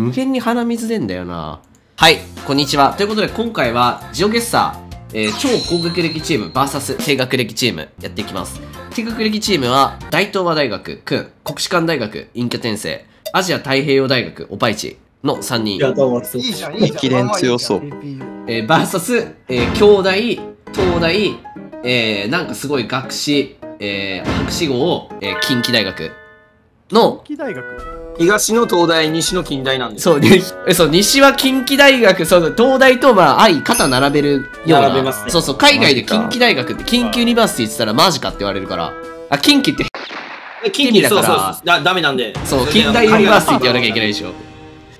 無限に鼻水出んだよな。はい、こんにちは。ということで今回はジオゲッサー、超高学歴チーム VS 低学歴チームやっていきます。低学歴チームは大東亜大学、クン、国士舘大学、陰キャ天性、アジア太平洋大学、オパイチの3人。いや、どうも。いいじゃん、いいじゃん。駅伝強そう。VS、京大、東大、なんかすごい学士、博士号を、近畿大学の。近畿大学東の東大、西の近大なんです。そう、西は近畿大学、そう、東大とまあ相肩並べるような。並べますね。そうそう、海外で近畿大学って、近畿ユニバーシティって言ったらマジかって言われるから。あ、近畿って、近畿だから、ダメなんで。そう、近代ユニバーシティって言わなきゃいけないでしょ。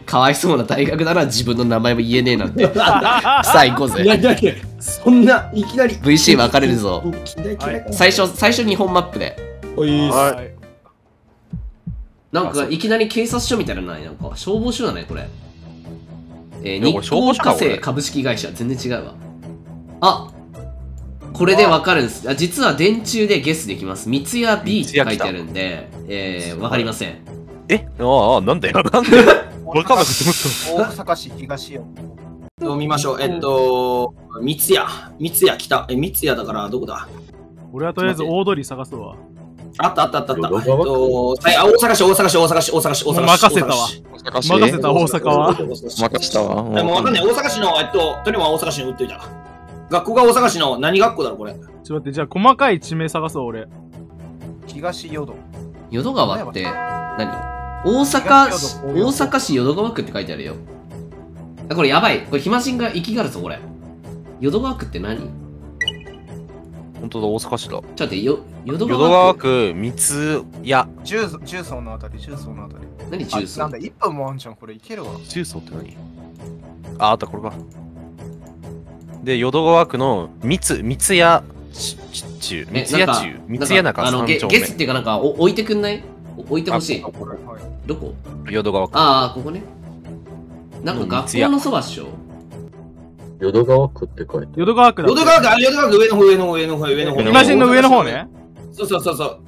かわいそうな大学だな、自分の名前も言えねえなんて。さあ、行こうぜ。いや、だって、そんな、いきなり。VC 分かれるぞ。最初日本マップで。はい。なんかいきなり警察署みたいなのない？なんか消防署だねこれ。日光火星株式会社、全然違うわ。あ、これでわかるんです。あ、実は電柱でゲスできます。三ツ矢 B って書いてあるんで、わかりません。え、ああ、なんだよなんだよ。わかんなくて大阪市東よ。見ましょう。三ツ矢、三ツ矢北、三ツ矢だからどこだ。俺はとりあえず大通り探すわ。あったあったあったあった。大阪市、大阪市、大阪市、大阪市、大阪市。任せたわ。任せた、大阪は。任せたわ。でもわかんない、大阪市の、とりあえず大阪市に売ってるじゃん。学校が大阪市の何学校だろ、これ。ちょっと待って、じゃあ細かい地名探そう、俺。東淀。淀川って、何？大阪市、大阪市淀川区って書いてあるよ。これやばい。これ、暇人が生きがるぞ、これ。淀川区って何？本当だ、大阪市だ。ちょっと待って、淀川区、三ツ矢。重曹のあたり、重曹のあたり。何重曹？なんだ、1分もあんじゃん、これいけるわ。重曹って何？あ、あった、これか。で、淀川区の三ツ矢中。三ツ矢中。三ツ矢中。ゲスっていうか、なんか置いてくんない？置いてほしい。どこ？淀川区。ああ、ここね。なんか学校のそばっしょ。淀川区って書いて。淀川区だ。淀川区、あ、淀川区、上の方。暇人の上の方ね。そうそうそうそう。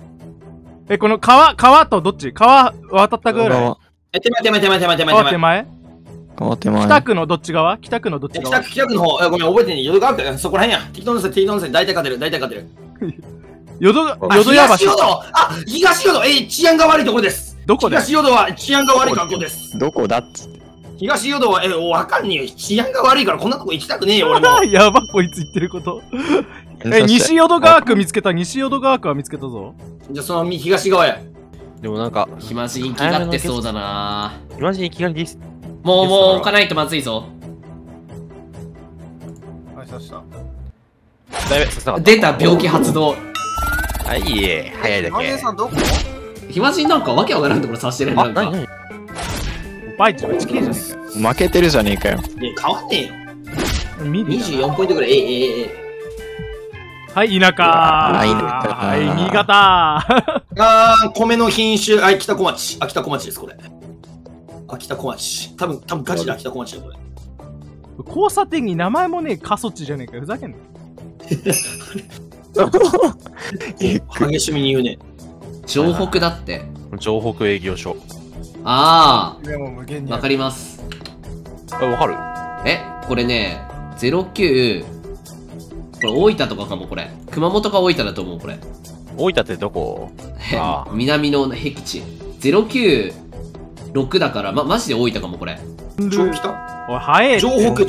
え、この川とどっち？川渡ったぐらい。え、手前。北区のどっち側？北区の方。ごめん、覚えてね。淀川区、そこら辺や。適当にせ、大体勝てる。淀屋橋。あ、東淀、治安が悪いところです。どこで？東淀は治安が悪い環境です。どこだっつって。東淀は、わかんねえよ。治安が悪いからこんなとこ行きたくねえよ、俺も。やば、こいつ言ってること。西淀川区見つけた、西淀川区は見つけたぞ。じゃあ、その東側や。でもなんか、暇人行きがってそうだな。暇人行きがりです。もう置かないとまずいぞ。はい、刺した。出た、病気発動。はい、いえ、早いだけ。暇人なんかわけわからんところ刺してるんだよ。負けてるじゃねえかよ。変わんねえよ。24ポイントぐらい。はい、田舎。はい、新潟。米の品種、秋田小町です、これ。秋田小町。多分ガチで秋田小町だ、これ。交差点に名前もねえ、過疎地じゃねえかよ。ふざけんな。激しみに言うね。城北だって。城北営業所。ああ、わかります。わかる？これね、09、これ大分とかかも、これ。熊本か大分だと思う、これ。大分ってどこ？南の僻地。096だから、マジで大分かも、これ。上北？おい、早い。上北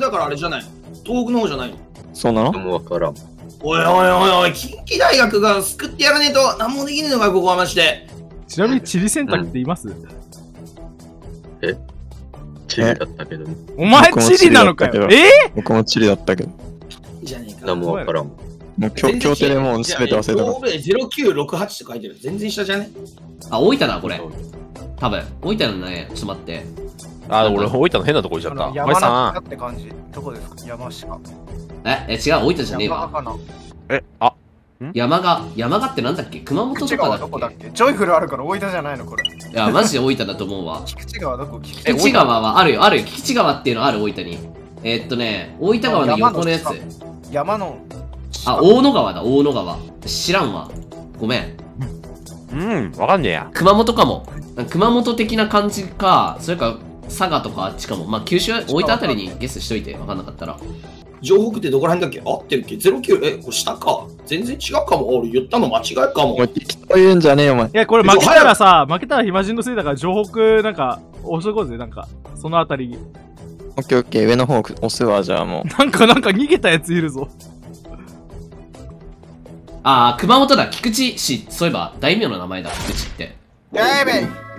だからあれじゃない。東北の方じゃないの。そうなの？でもわからん。おい、近畿大学が救ってやらねえと、なんもできねえのか、ここはマジで。ちなみに地理選択っています？え？地理だったけど。お前地理なのかよ。僕も地理だったけど。じゃねえか。何もわからん。もう協定でもう全て忘れた。0968って書いてる。全然下じゃね？あ、大分だこれ。多分大分のね、ちょっと待って。あ、俺大分の変なとこ行っちゃった。山下って感じ。どこですか？山下。違う、大分じゃねえわ。あ。山がってなんだっけ？熊本とかだっけ？ジョイフルあるから大分じゃないのこれ。いやマジで大分だと思うわ。菊池川どこ？菊池川はあるよ。菊池川っていうのある大分に。ね、大分川の横のやつ。山の。あ、大野川だ、大野川。知らんわ。ごめん。わかんねえや。熊本かも。熊本的な感じか、それか佐賀とかあっちかも。まあ九州置いたあたりにゲスしといて、わかんなかったら。城北ってどこら辺だっけ？合ってるっけ？ 09、これ下か。全然違うかも。俺言ったの間違いかも。適当言うんじゃねえよ、お前。いや、これ負けたらさ、負けたら暇人のせいだから、城北なんか、押しとこうぜ、なんか、そのあたりに。オッケーオッケー、上の方押すわ、じゃあもう。なんか逃げたやついるぞ。ああ、熊本だ、菊池氏。そういえば、大名の名前だ、菊池って。いやい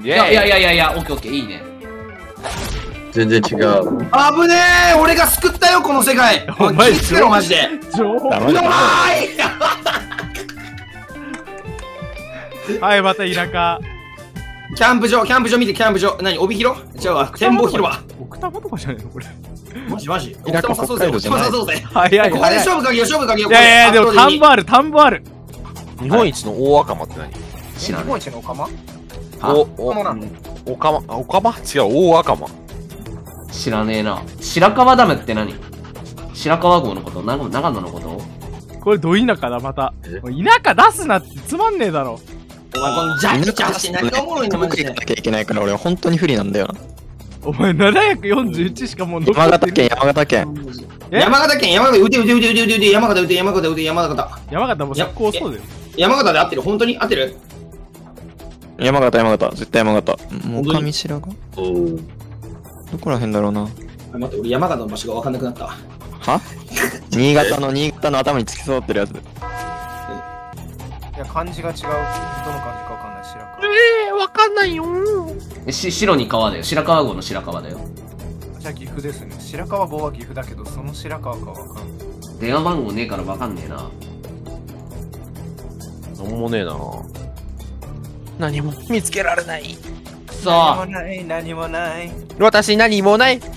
やいやいやいや、オッケーオッケー、いいね。全然違う。危ねえ、俺が救ったよこの世界。お前気付けろマジで。はい、また田舎。キャンプ場見て、キャンプ場。何、帯広？じゃあ展望広場。奥多摩とかじゃねえのこれ。マジ。奥多摩誘そうぜ。早い。ここで勝負かけよう。いやいやでも田んぼある。日本一の大赤間って何？日本一の赤間？違う、大赤間。知らねえな。白川ダムって何？白川郷のこと？長野のこと？これど田舎だまた。田舎出すなってつまんねえだろ。お前このジャッキャーして何がおもろいのマジで。行かなきゃいけないから俺本当に不利なんだよな。お前741しかもう山形県うて山形もう速攻そうだよ。山形で合ってる？本当に合ってる？山形絶対山形。もう上白川？どこら辺だろうな。待って、俺山形の場所が分かんなくなった。は？新潟の頭に突き刺さってるやつ。いや、漢字が違う。どの漢字か分かんない。白川。分かんないよー。白に川だよ。白川郷の白川だよ。じゃあ岐阜ですね。白川郷は岐阜だけど、その白川か分かんない。電話番号ねえから分かんねえな。なんもねえな。何も見つけられない。何もない私何もない。南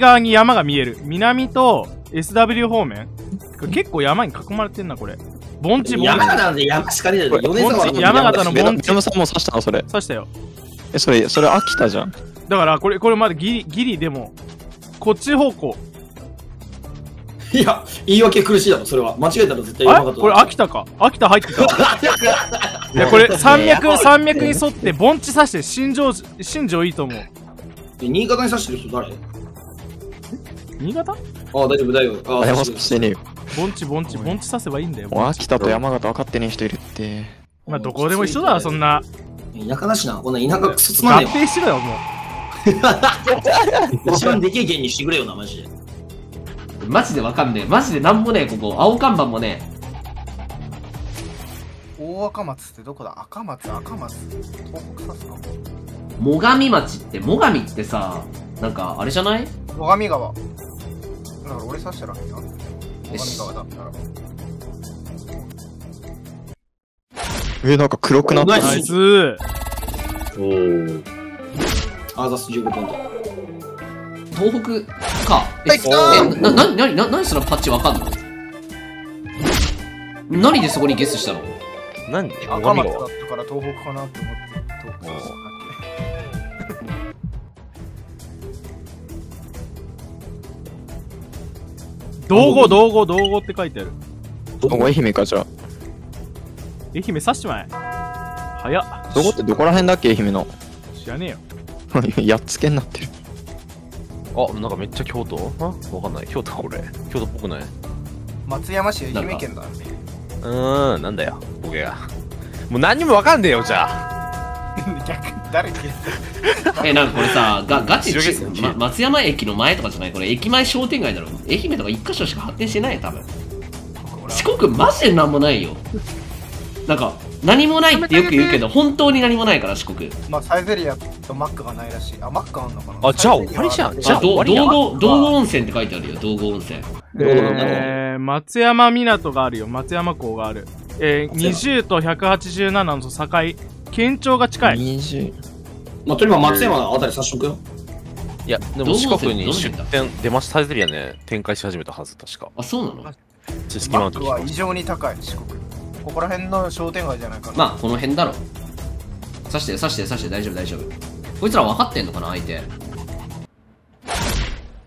側に山が見える。南と SW 方面結構山に囲まれてんなこれ。盆地山形なんで山しかねえだろ。山形の盆地。山さんも刺したのそれ。刺したよ。それ秋田じゃん。だからこれまだギリでも。こっち方向。いや、言い訳苦しいだろ、それは。間違えたら絶対山形だ。これ秋田か。秋田入ってた。いや、これ山脈に沿って盆地刺して、新庄いいと思う。新潟に刺してる人誰？新潟？ああ、大丈夫、大丈夫。ああ、山刺してねえよ。盆地刺せばいいんだよ。秋田と山形分かってねえ人いるって。まあ、どこでも一緒だわ、そんな。田舎だしな、こんな田舎くそつまんねえよ。合併しろよ、もう。一番でけえ県にしてくれよなマジで。マジでわかんねえ。マジでなんもねえ。ここ青看板もねえ。大赤松ってどこだ？赤松東北さすか。最上町って最上ってさ、なんかあれじゃない？最上川だから俺刺したらいいな。最上川だったらなんか黒くなったナイス。おおアーザス15ポイント。東北か。何そのパッチわかんの？何でそこにゲスしたの？何で赤松だったから東北かなって思って東北です。道後って書いてある。愛媛かじゃあ。愛媛さしまえ。早っ。道後ってどこら辺だっけ愛媛の？知らねえよ。やっつけになってる。あ、なんかめっちゃ京都？あ、わかんない。京都これ。京都っぽくない？松山市愛媛県だ。なんだよ。ボケが。もう何にもわかんねえよじゃあ。逆誰？なんかこれさ、ガチ松山駅の前とかじゃない？これ駅前商店街だろ。愛媛とか一箇所しか発展してないよ多分。四国マジでなんもないよ。なんか。何もないってよく言うけど、本当に何もないから、四国。まあ、サイゼリアとマックがないらしい。あ、マックあんのかなあ、じゃあ、終わりじゃん。じゃあ、道後温泉って書いてあるよ、道後温泉。松山港があるよ、松山港がある。20と187の境、県庁が近い。20。まあ、とりあえず松山のあたり早速よ。いや、でも四国に出店出ました、サイゼリアね、展開し始めたはず、確か。あ、そうなの？知識マークは異常に高い、四国。ここら辺の商店街じゃないかな。まあこの辺だろ。刺して大丈夫。こいつら分かってんのかな相手。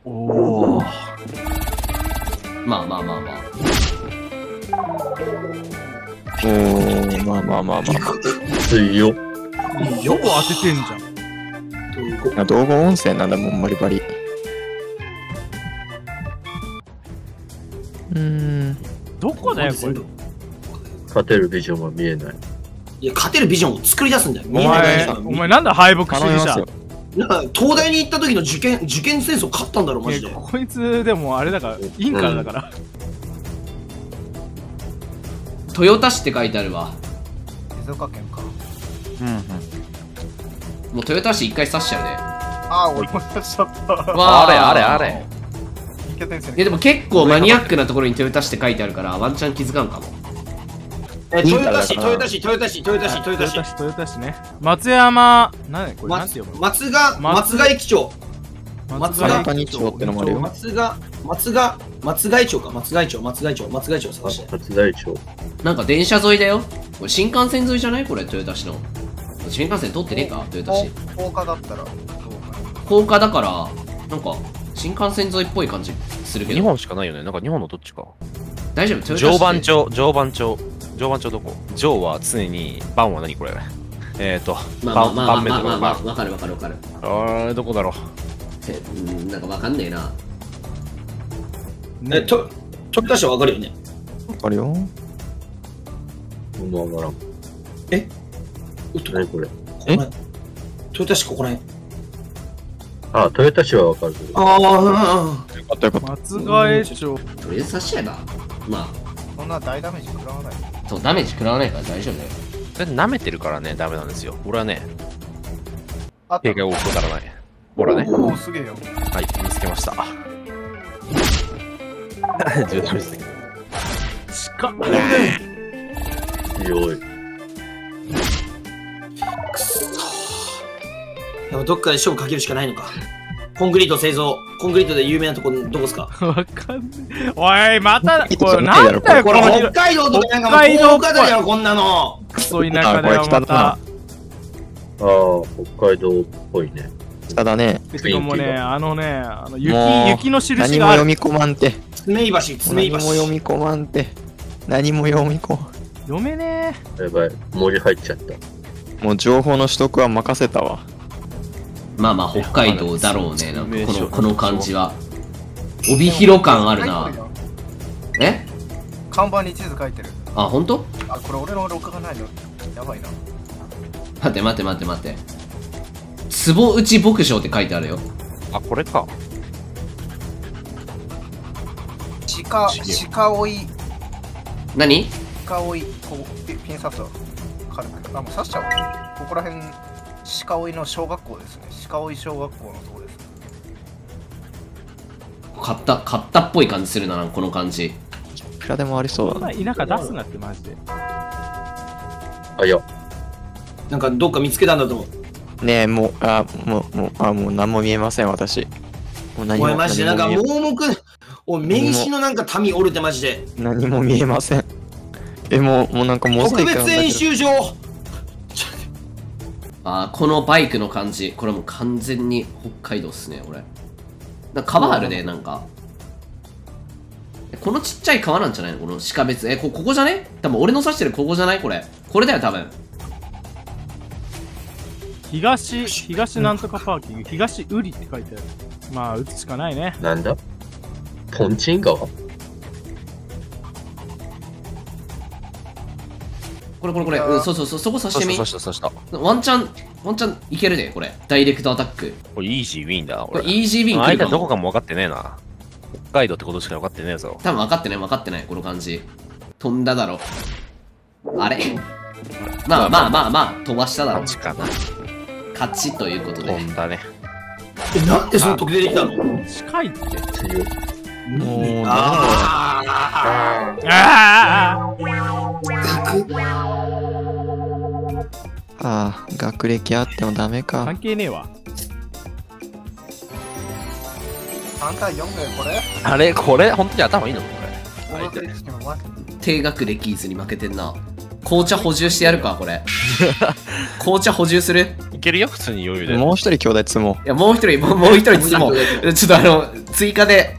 おお。まあまあまあまあ。まあまあまあまあ。強っ。よく当ててんじゃん。道後温泉なんだもん、バリバリ。どこだよこれ。勝てるビジョンは見えない。いや、勝てるビジョンを作り出すんだよ。お前なんだ敗北主義者。なんか東大に行った時の受験戦争勝ったんだろマジで。こいつでもあれだからインカーだから、豊田市って書いてあるわ。静岡県か。もう豊田市一回刺しちゃうね。ああ俺も刺しちゃった。あれいやでも結構マニアックなところに豊田市って書いてあるからワンチャン気づかんかも。豊田市ね。松山何これなんて読むの？松賀駅長。松賀駅長探して。松賀駅長。なんか電車沿いだよ。これ新幹線沿いじゃない？これ豊田市の。新幹線通ってねえか豊田市。高架だからなんか新幹線沿いっぽい感じするけど。日本しかないよね。なんか日本のどっちか。大丈夫豊田市。常磐町どこ？常は常に、番は何これ？番目とか。わかる。あれ、どこだろう？なんかわかんねえな。ね、豊田市はわかるよね。わかるよ。わからん。え？何これ？え？豊田市ここらへん。あ、豊田市はわかるけど。ああ、よかったよかった。松ヶ江町。とりあえず差し合えば。まあ。そんな大ダメージ食らわない。そう、ダメージ食らわないから大丈夫だよ。それ舐めてるからね、ダメなんですよ。俺はね、警戒を怠らない。ほらね。おお、すげえよ。はい、見つけました。10ダメージ。近っ。よい。くそ。でもどっかで勝負かけるしかないのか。コンクリート製造、コンクリートで有名なとこどこですか？わかんねえ。おい、また、これなんだよ、これ北海道とかなんかもう東北だよ、こんなの。クソ田舎だよ、また。ああ、北海道っぽいね。北だね。でもね、あの雪の印がある。何も読み込まんて。爪いばし。何も読み込まんて。読めねえ。やばい、森入っちゃった。もう情報の取得は任せたわ。まあまあ北海道だろうね。なんかこの感じは帯広感あるな。え？看板に地図書いてる。あ、本当？あ、これ俺の録画ないの。やばいな。待って。坪内牧場って書いてあるよ。あ、これか。鹿追い。何？鹿追い。こうピン刺すわ。軽く。あ、もう刺しちゃう。ここら辺。鹿追の小学校ですね。鹿追小学校のとこです。買ったっぽい感じするな、この感じ。いくらでもありそうだな。田舎出すなってマジで。あ、いや。なんかどっか見つけたんだと思う。ねえ、もう何も見えません、私。おい、マジで、なんか盲目、おい、名刺のなんか民おるってマジで。何も見えません。え、もうなんかもう特別演習場。あ、このバイクの感じ、これもう完全に北海道っすね、俺。なんか川あるね、なんか。このちっちゃい川なんじゃないのこの鹿別。え、ここじゃね？多分俺の指してるここじゃないこれ。これだよ、多分。東なんとかパーキング、東ウリって書いてある。まあ、打つしかないね。なんだポンチン川？これ、うん、そう、そこ刺してみ。ワンチャンいけるね、これ。ダイレクトアタック。これ、イージーウィンだ。これ、イージーウィン。相手どこかも分かってねえな。北海道ってことしか分かってねえぞ。多分分かってない、この感じ。飛んだだろ。あれまあ、飛ばしただろ。勝ちかな。勝ちということで。飛んだね。え、なんでその時出てきたの？近いって。もう、ああ、学歴あってもダメか。関係ねえわ。3対4だよ、これ。あれ、これ、本当に頭いいのこれ。低学歴図に負けてんな。紅茶補充してやるか、これ。紅茶補充する？いけるよ、普通に余裕で。もう一人兄弟積もう。いや、もう一人積もう。ちょっと追加で。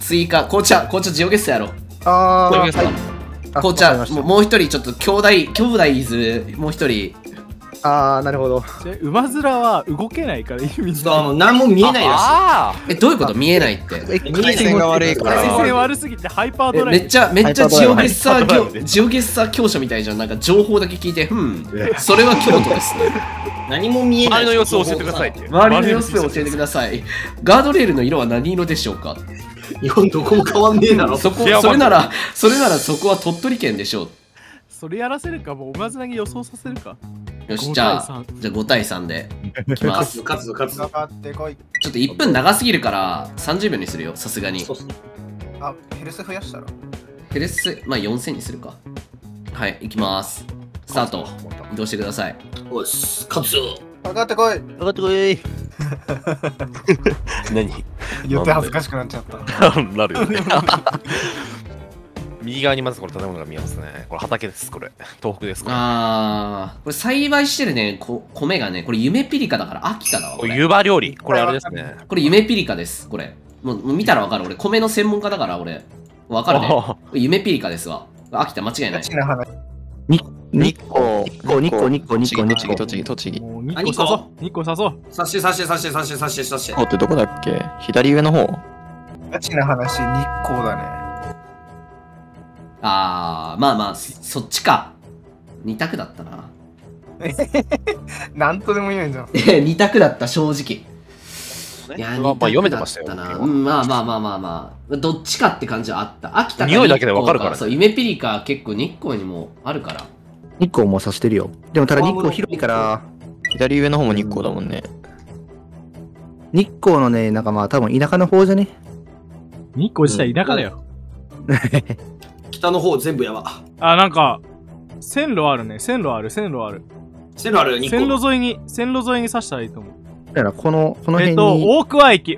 追加、紅茶ジオゲッサやろ。あー、紅茶、もう一人、ちょっと兄弟いずる、もう一人。あー、なるほど。馬面は動けないから、何も見えないらしい。え、どういうこと？見えないって。回線が悪いから。回線悪すぎてハイパードライブ。めっちゃジオゲッサー強者みたいじゃん。なんか情報だけ聞いて、それは京都ですね。何も見えない。周りの様子を教えてくださいって。周りの様子を教えてください。ガードレールの色は何色でしょうか？日本どこも変わんねえだろ。それならそこは鳥取県でしょう。それやらせるか、もうおまずなぎ予想させるか。よし、じゃあ5対3でいきます。勝つ。ちょっと1分長すぎるから30秒にするよ、さすがに。あ、ヘルス増やしたらヘルス、まあ4000にするか。はい、いきます。スタート。移動してください。よし、勝つよ。上がってこい。何言って恥ずかしくなっちゃった。なるよね。右側にまずこれ建物が見えますね。これ畑です、これ。東北です、これ。あー、これ栽培してるね、米がね、これ夢ピリカだから、秋田だわ。これ、湯葉料理。これあれですね。これ夢ピリカです、これ。もう見たらわかる、俺。米の専門家だから、俺。わかるね。夢ピリカですわ。秋田間違いない。日光、栃木。日光、刺して。おってどこだっけ？左上の方。ガチな話、日光だね。あー、まあ、そっちか。二択だったな。なんとでも言えんじゃん。二択だった、正直。いや、まあ読めてましたよ。まあ、どっちかって感じはあった。秋田か匂いだけでわかるから。そう、夢ピリカ結構日光にもあるから。日光もさしてるよ。でもただ日光広いから、左上の方も日光だもんね。日光のね、なんかまあ多分田舎の方じゃね。日光自体田舎だよ。下の方全部やば。あ、なんか線路ある。線路沿いに刺したらいいと思う。だからこの辺に大桑駅。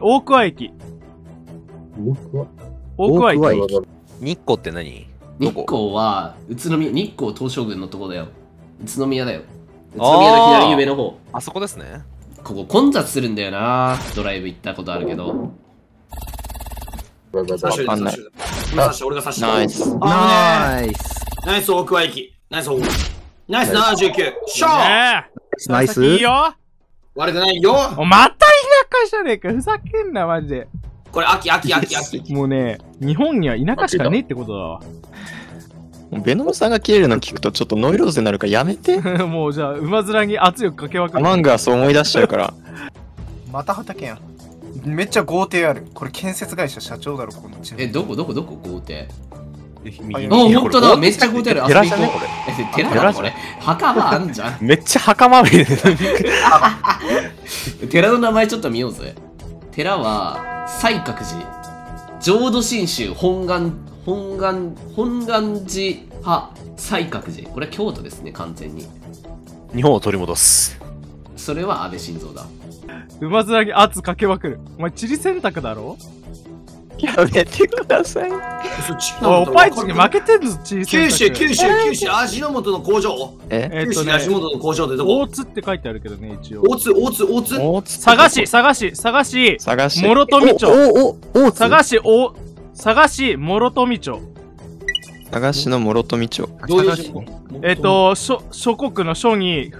日光って何？日光は日光東照宮のとこだよ。宇都宮だよ。宇都宮の左上の方。あそこですね。ここ混雑するんだよな。ドライブ行ったことあるけど。わかんない。俺が刺した。ナイス大桑駅。ナイス79。ショー。ナイス。いいよ。悪くないよ。また田舎じゃねえか。ふざけんなマジで。これ秋。もうね、日本には田舎しかねえってことだわ。ベノムさんが切れるの聞くとちょっとノイローゼになるからやめて。もうじゃあ馬面に圧力かけ分ける。マンガーそう思い出しちゃうから。また畑やん。めっちゃ豪邸ある。これ建設会社社長だろ、この地。え、どこ豪邸。あ、ほんとだ、めっちゃ豪邸ある。寺じゃねこれ。寺だこれ。墓場あんじゃん。めっちゃ墓まみれ。寺の名前ちょっと見ようぜ。寺は、西覚寺。浄土真宗、本願寺派、西覚寺。これは京都ですね、完全に。日本を取り戻す。それは安倍晋三だ。馬面に圧かけまくる。お前、地理選択だろ？やめてください。おぱいちに負けてんぞ、地理選択。九州、味の素の工場。九州に味の素の工場でどこ？大津って書いてあるけどね、一応。大津。佐賀市、諸富町。佐賀市、諸富町。佐賀市の諸富町。どういう字？諸国の諸に、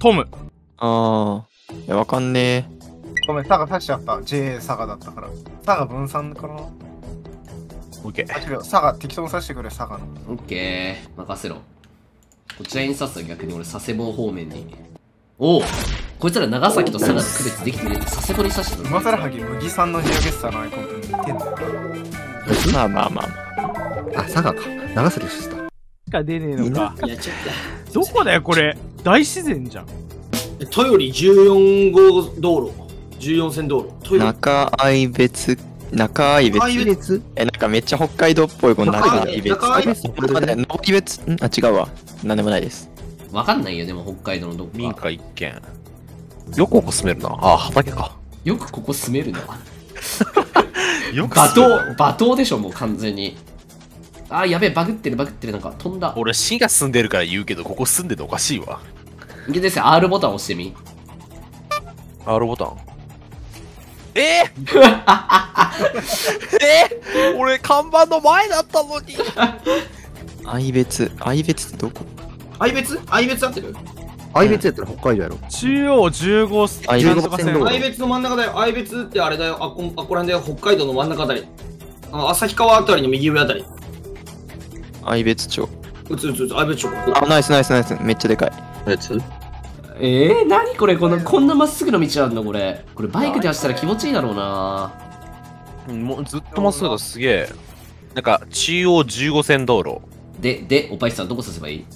トム。ああ。いや、わかんねえ。ごめん、佐賀刺しちゃった。JA 佐賀だったから。佐賀分散かな。オッケー。佐賀、適当に刺してくれ、佐賀の。オッケー、任せろ。こちらに刺すと逆に俺、佐世保方面に。おお、こいつら長崎と佐賀の区別できてねえと佐世保に刺してくれ。今更はぎ、麦さんのジオゲッサーのアイコンと似てんだ。まあ。あ、佐賀か。長崎刺した。しか出ねえのか。どこだよ、これ。大自然じゃん。豊利14号道路、14線道路、中愛別、なんかめっちゃ北海道っぽい、この中愛別、あ、違うわ、なんでもないです。わかんないよ、でも北海道のどこか。民家一軒。よくここ住めるな。あ、畑か。よくここ住めるな。罵倒でしょ、もう完全に。あーやべえ、バグってるバグってる、なんか飛んだ。俺 C が進んでるから言うけど、ここ進んでておかしいわ。でですね、R ボタン押してみ。R ボタン。俺看板の前だったのに。愛別、愛別ってどこ？愛別？愛別合ってる？愛別やったら北海道やろ。中央15線。愛別の真ん中だよ。愛別ってあれだよ。あこらんだよ。北海道の真ん中あたり。旭川あたりの右上あたり。愛別町。うつ。愛別町。あ、ナイスナイスナイス。めっちゃでかい。何これ、こんなまっすぐの道あんの、これバイクで走ったら気持ちいいだろうな。もうずっとまっすぐだ、すげえ。なんか中央15線道路でおぱいさんどこ刺せばいい？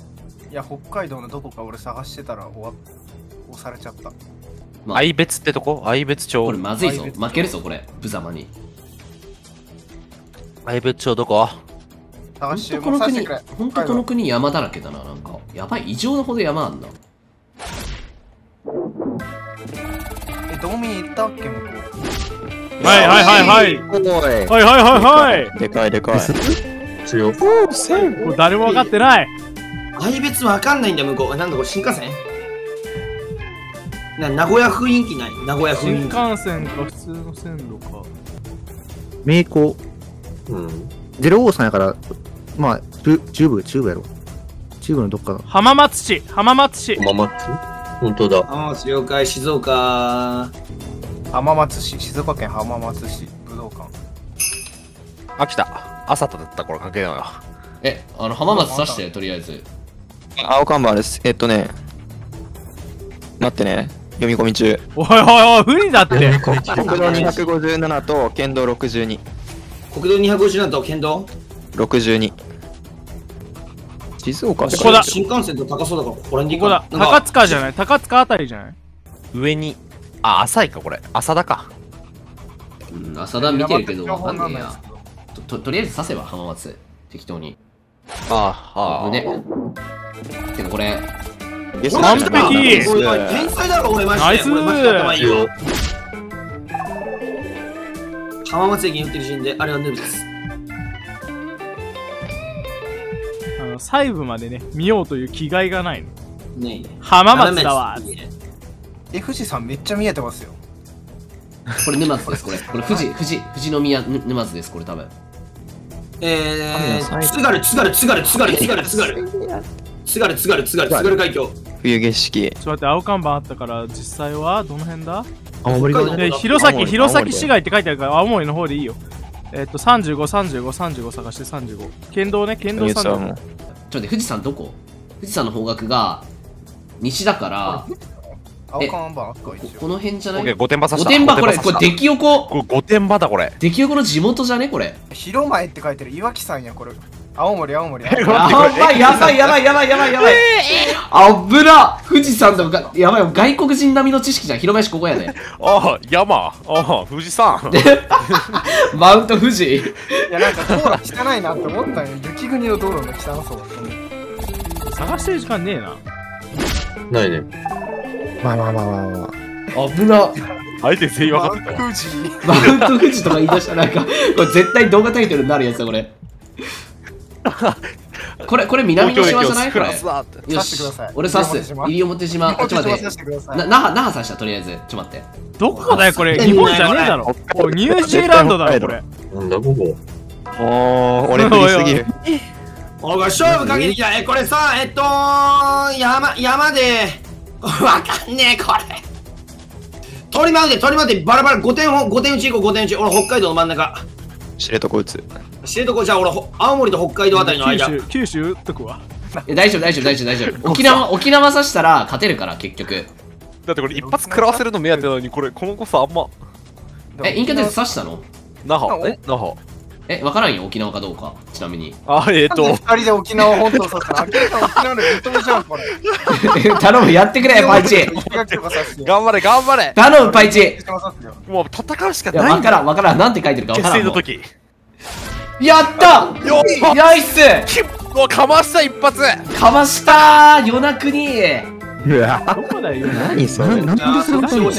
いや、北海道のどこか俺探してたら押されちゃった。愛別ってとこ、愛別町。これまずいぞ、負けるぞこれ、無様に。愛別町どこ？ほんとこの国、ほんとこの国山だらけだな。なんかやばい、異常なほど山あんな。ドミニ行ったっけ、向こう。はい。でかい。強い。これ誰も分かってない。愛別分かんないんだ、向こう。なんだこれ、新幹線？名古屋雰囲気ない。名古屋雰囲気。新幹線か、普通の線路か。名工。うん。053やから、まあ、中部やろ。中部のどっかだ。浜松市。本当だ。浜松、了解。静岡。浜松市、静岡県浜松市、武道館。あ、来た。朝田だった、これ関係ないな。浜松刺して、とりあえず。青看板です。待ってね。読み込み中。おい、不利だって。国道257と県道62。国道257と県道62。静岡、ここだ。新幹線と高そうだからここら辺に行こう。高塚じゃない、高塚あたりじゃない。上に、あ、浅いかこれ、浅田か。浅田見てるけどわかんないや。とりあえず刺せば浜松、適当に。ああ。ね。てかこれ。完璧。天才だろ俺マジで。ナイス。浜松駅に寄ってる時点であれはヌルです。細部までね、見ようという気概がないの。ねえ、浜松だわ。富士山めっちゃ見えてますよ。これ沼津です、これ富士宮沼津です、これ多分。津軽海峡。冬景色。ちょっと待って、青看板あったから、実際はどの辺だ？青森の。弘前市街って書いてあるから、青森の方でいいよ。35探して35。県道35。ちょっと富士山どこ？富士山の方角が西だから。この辺じゃない？御殿場これ出来横。御殿場だこれ。出来横の地元じゃねこれ。広前って書いてる岩木山やこれ。青森。やばい。あぶな。富士山でもやばい、外国人並みの知識じゃん。広林ここやね。ああ山。ああ富士山。マウント富士。いやなんか道路汚いなって思ったよ。雪国の道路の汚そう。探してる時間ねえな。ないね。まあ。あぶな。相手全員わかった。マウント富士とか言い出したらなんかこれ絶対動画タイトルになるやつだこれ。これ南の島じゃない？これよし、俺刺す。西表島。ちょっと待って。那覇刺した、とりあえず。ちょっと待って。どこだよこれ、日本じゃねえだろ。ニュージーランドだよこれ。なんだここ。俺振りすぎる。これ勝負かけてきた。これさ、山でわかんねえこれ。鳥までバラ5点打ち行こう、5点打ち。俺北海道の真ん中。知床打つ。知床じゃあ俺青森と北海道あたりの間。九州とくわ。大丈夫。沖縄刺したら勝てるから結局。だってこれ一発食らわせるの目当てなのにこの子さあんま。インカテス刺したの？那覇。わからんよ沖縄かどうかちなみに。二人で沖縄本島刺した。明らか沖縄の認めちゃうこれ。頼むやってくれパイチ。頑張れ。頼むパイチ。もう戦うしかない。わからんなんて書いてるかわからん。決戦の時。やったよーナイスかました一発かましたー与那国うわどこだよ何それお知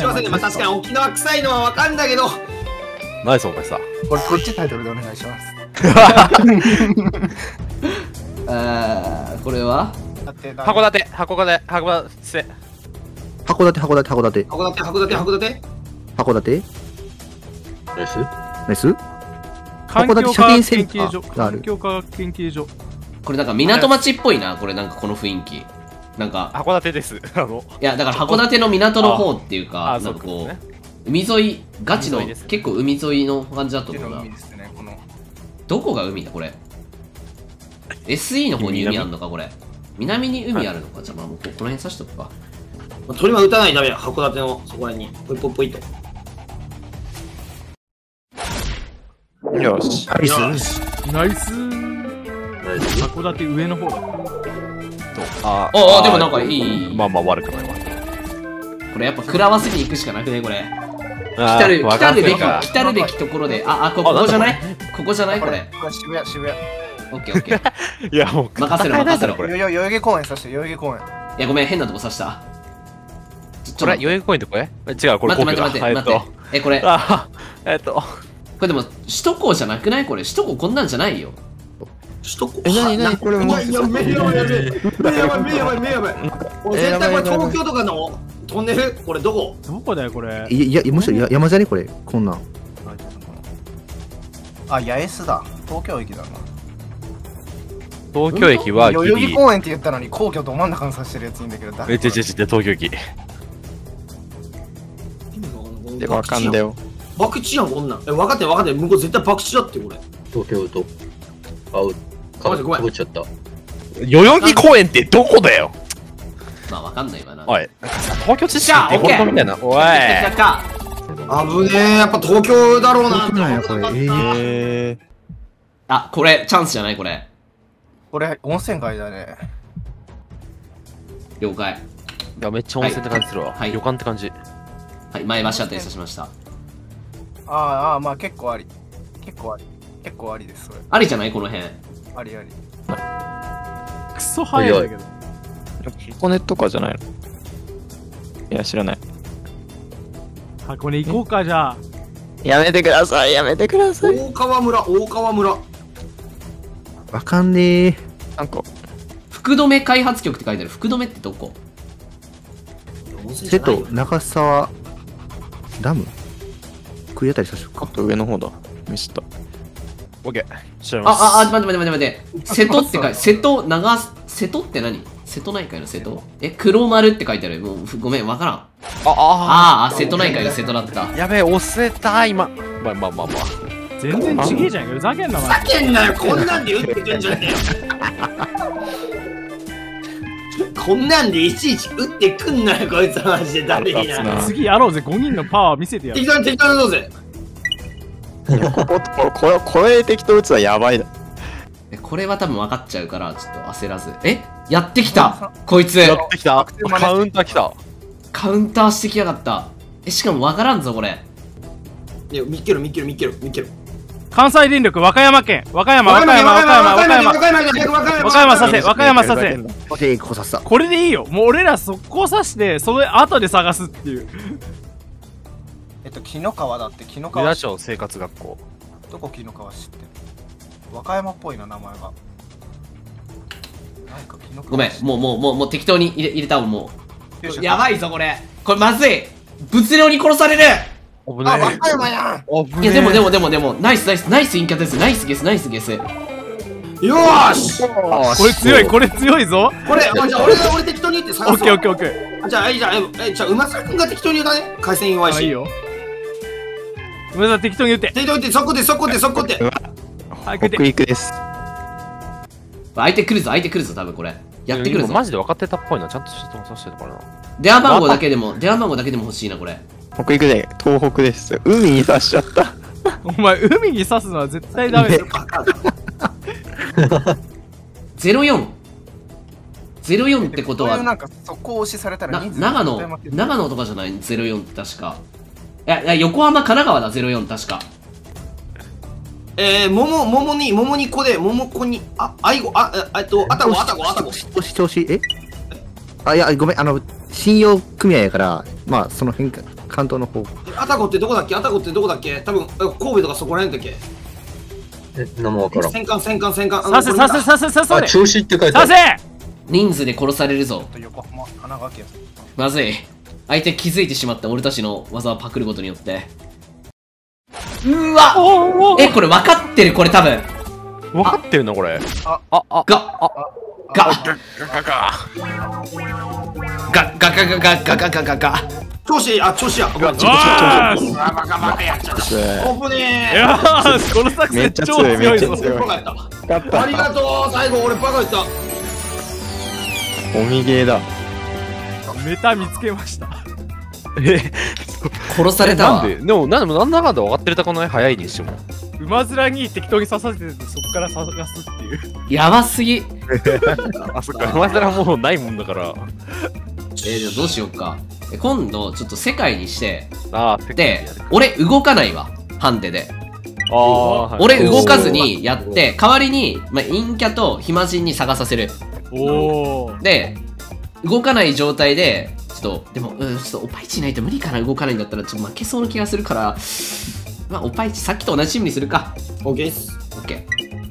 らせでも確かに沖縄臭いのはわかんだけどナイスお前さこれこっちタイトルでお願いしますこれは函館、函館、函館、函館、函館、函館、函館、函館、函館、函館、ナイスナイス。環境科学研究所、環境科学研究所。これなんか港町っぽいな、これなんかこの雰囲気。なんか函館です。いやだから函館の港の方っていうか、なんかこう海沿い、ガチの結構海沿いの感じだと思うな。どこが海だこれ。SE の方に海あるのかこれ。南に海あるのか、じゃあまあもうこの辺刺しとくか。鳥は撃たないダメや、函館のそこら辺にポイポイポイと。よし。ナイス。ナイス。函館上の方だ。ああでもなんかいい、まあまあ悪くないわこれ。やっぱ食らわせに行くしかなくねこれ。来たるべきところで。ああここじゃない、ここじゃないこれ。渋谷渋谷。オッケーオッケー。いやもう任せろ任せろ。代々木公園刺して、代々木公園。いやごめん変なとこ刺した。これ代々木公園ってこれ違う、これ待って待って待って。これこれでも首都高じゃなくないこれ。首都高こんなんじゃないよ。何これもうやばいやばいやばいやばいやばい。絶対これ東京とかのトンネル。これどこだよこれ。いやもしかして山じゃねこれ。こんなんあ八重洲だ、東京駅だな。東京駅は代々木公園って言ったのに皇居ど真ん中にさしてるやついいんだけど。えちち東京駅でわかんだよ。博打やんこんなん。分かって分かって、向こう絶対博打だってこれ。東京とかぶっちゃった。代々木公園ってどこだよ。まあわかんないわな。おい、東京地震って本当みたいな。おい。危ねえ、やっぱ東京だろうな。あ、これチャンスじゃないこれ。これ温泉街だね。了解。いやめっちゃ温泉って感じするわ。旅館って感じ。はい、前橋あたり刺しました。ああまあ結構あり。結構ありですそれ。ありじゃないこの辺。あり。クソ早いんだけど。箱根とかじゃないの？いや知らない。箱根行こうかじゃあ。やめてくださいやめてください。大川村。わかんねえ。なんか福留開発局って書いてある。福留ってどこ？瀬戸長沢ダム。食い当たりさせるか。ちょっと上の方だ。ミスった。オッケー。待って。瀬戸って書いて、瀬戸って何？瀬戸内海の瀬戸？黒丸って書いてある。もうごめん、わからん。瀬戸内海の瀬戸だった。やべえ、押せた、今。まあ。全然ちげえじゃんけど、ふざけんな。ふざけんなよ、こんなんで打ってくんじゃねえよ。こんなんでいちいち打ってくんなよ、こいつの話でダメになる。次やろうぜ、5人のパワー見せてやる。適当にどうぜ。これ敵と打つはやばいだ。これは多分分かっちゃうからちょっと焦らず。やってきたこいつ。やってきた、カウンターきた。カウンターしてきやがった。しかも分からんぞこれ。いや見っけろ。関西電力和歌山県ここ刺した。これでいいよ、もう俺ら速攻刺してその後で探すっていう。紀の川だって。紀の川市生活学校。どこ紀の川市って和歌山っぽいな名前が。ごめんもう適当に入れた。もうやばいぞこれ。これまずい、物量に殺される。あ和歌山やん。いやでもナイスインキャです。ナイスゲス。よーしこれ強いぞこれ。じゃあ俺適当に打って探す。オッケー。じゃあうまさくんが適当に打たね。回線弱いしいいよ。無駄適当に打ってそこで。北陸です。相手来るぞ多分これ。やってくるぞマジで。分かってたっぽいな、ちゃんと刺してたからな。電話番号だけでも欲しいなこれ。北陸で東北です。海に刺しちゃった。お前海に刺すのは絶対ダメだよ。04ってことはなんか速攻押しされたら長野とかじゃない。04って確かいや横浜神奈川だ。04確か。桃にああいごああとあたごあたごあたご。調子あいやごめん信用組合やからまあその辺関東の方。あたごってどこだっけ。多分神戸とかそこら辺だっけ。名もわからん。戦艦。刺せ刺せ刺せ刺せ。調子って書いてある。刺せ。人数で殺されるぞ。まずい。相手気づいてしまった俺たちの技をパクることによって。うわっ。え、これ分かってる、これ多分。分かってるのこれ。ガ。調子や。この作戦超強いぞ。ありがとう。最後俺バカ言った。おみげーだ。メタ見つけました。殺されたわ。でもなんだかんだ分かってるたこのね早いにしても。馬面に適当に刺させてそこから探すっていう。やばすぎ。あそっか。馬面もうないもんだから。じゃあどうしようか。今度ちょっと世界にしてで俺動かないわハンデで俺動かずにやって代わりに陰キャと暇人に探させるで動かない状態でちょっとでもちょっとおぱいちないと無理かな動かないんだったらちょっと負けそうな気がするからまあおぱいちさっきと同じチームにするか OK です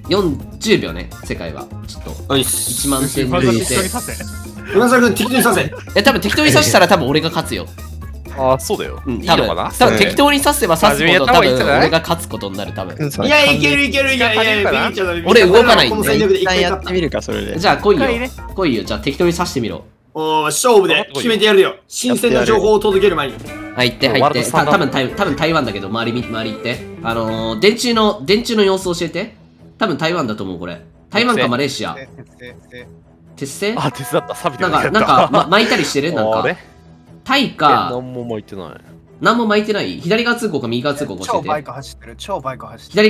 OK40 秒ね世界はちょっと1万点抜いて今更君適当に刺せ。え、多分適当に刺したら多分俺が勝つよ。ああ、そうだよ。うん、多分適当に刺せば刺すほど多分俺が勝つことになる多分。いやいける。俺動かないんで。一回やってみるかそれで。じゃあ来いよ。じゃあ適当に刺してみろ。おお、勝負で決めてやるよ。新鮮な情報を届ける前に。入って。多分台湾だけど周り行って。電柱の様子教えて。多分台湾だと思うこれ。台湾かマレーシア。鉄製？あ、鉄だった。錆びてる。なんか巻いたりしてる？なんか。タイか。何も巻いてない。左側通行か右側通行か。超バイク走ってる。左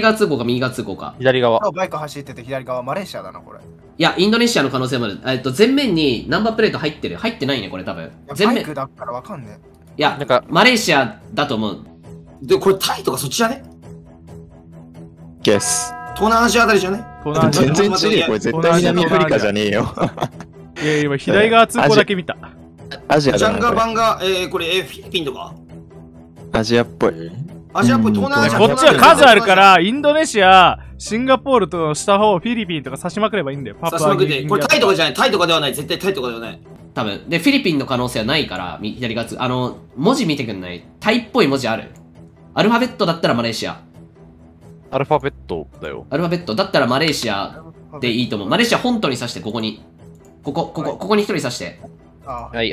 側通行か右側通行か。左側。超バイク走ってて左側マレーシアだなこれ。いやインドネシアの可能性もある。前面にナンバープレート入ってる。入ってないねこれ多分。前面。バイクだからわかんねえ。いやなんかマレーシアだと思う。でこれタイとかそっちじゃね？ゲース。東南アジアあたりじゃね？全然違うこれ絶対南アフリカじゃねえよ。いや今左側通行だけ見た。アジア。ジャンガバンガこれフィリピンとか。アジアっぽい東南アジア。こっちは数あるからインドネシア、シンガポールと下方フィリピンとか差しまくればいいんだよ。差しまくってこれタイとかじゃない。絶対タイとかではない。多分でフィリピンの可能性はないから左側文字見てくんない。タイっぽい文字ある。アルファベットだったらマレーシア。アルファベットだよ。アルファベットだったらマレーシアでいいと思う。マレーシア本島に刺して、ここに。ここに一人刺して。はい。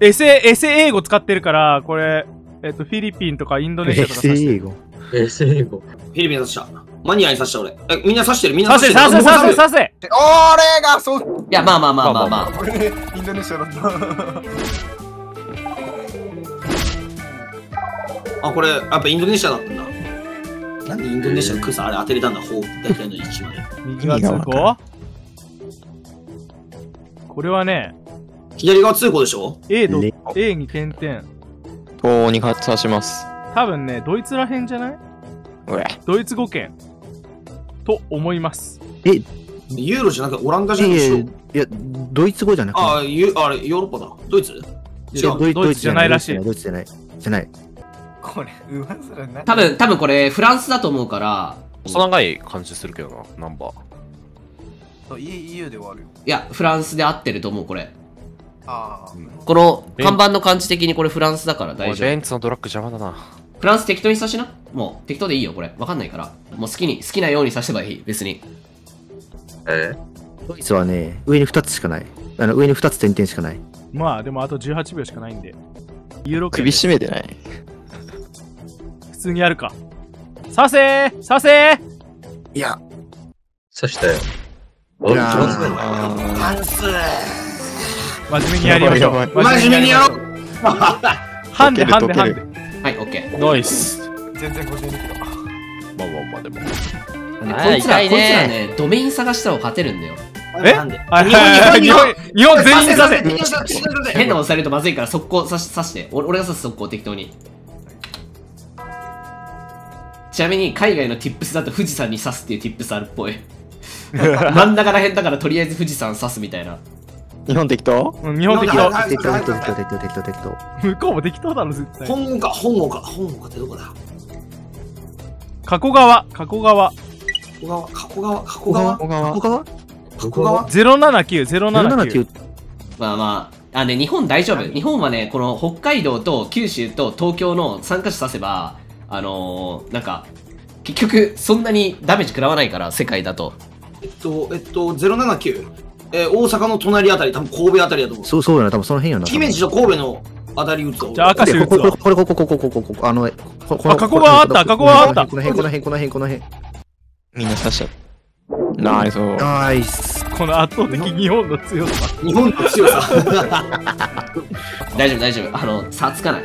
エセ英語使ってるから、これ、フィリピンとかインドネシアとか刺して。エセ英語。フィリピン刺した。マニアに刺した俺。え、みんな刺してる、みんな刺してる。刺せ。俺がそう。いや、まあ。これね、インドネシアだった。あ、これ、やっぱインドネシアだったんだ。なんでインドネシアのクサあれ当てれたんだ、ほう。大体の一枚。右側通行？これはね、左側通行でしょ？ A に点々。東欧に刺します。多分ね、ドイツらへんじゃない？ドイツ語圏。と思います。え？ユーロじゃなくてオランダじゃないでしょ？いや、ドイツ語じゃなくて。ああ、あれ、ヨーロッパだ。ドイツ？違う。ドイツじゃないらしい。ドイツじゃない。これ多分これフランスだと思うから細長い感じするけどなナンバー EU ではあるよ。いやフランスで合ってると思うこれ。この看板の感じ的にこれフランスだから大丈夫。ベンツのドラッグ邪魔だな。フランス適当に刺しな。もう適当でいいよこれ分かんないからもう好きなように刺せばいい別に。ドイツはね上に2つしかない上に2つ点々しかない。まあでもあと18秒しかないんで首絞めてない。普通にやるか。させ。いや。さしたよ。俺上手だよ。ダンス。真面目にやりましょう。真面目にやろう。ハンデ。はい、オッケー。ナイス。全然52キロ。まあでも。こいつらね、ドメイン探したら勝てるんだよ。え？日本全員刺せ。変なもんされるとまずいから速攻刺して。俺が刺す速攻適当に。ちなみに海外の Tips だと富士山に刺すっていう Tips あるっぽい。真ん中らへんだからとりあえず富士山刺すみたいな。日本適当。向こうも適当だろ絶対。本郷かってどこだ。加古川079。まあまあ、あ、で、日本大丈夫。日本はね、この北海道と九州と東京の3カ所刺せば、なんか、結局、そんなにダメージ食らわないから、世界だと。079。大阪の隣あたり、多分神戸あたりだと思う。そうだね、多分その辺やな。姫路と神戸のあたり打つと。じゃあ、明石打つわ。これ、あ、加古川あった、加古川あった。この辺。みんな刺しちゃった。ナイスナイス。この圧倒的日本の強さ大丈夫差つかない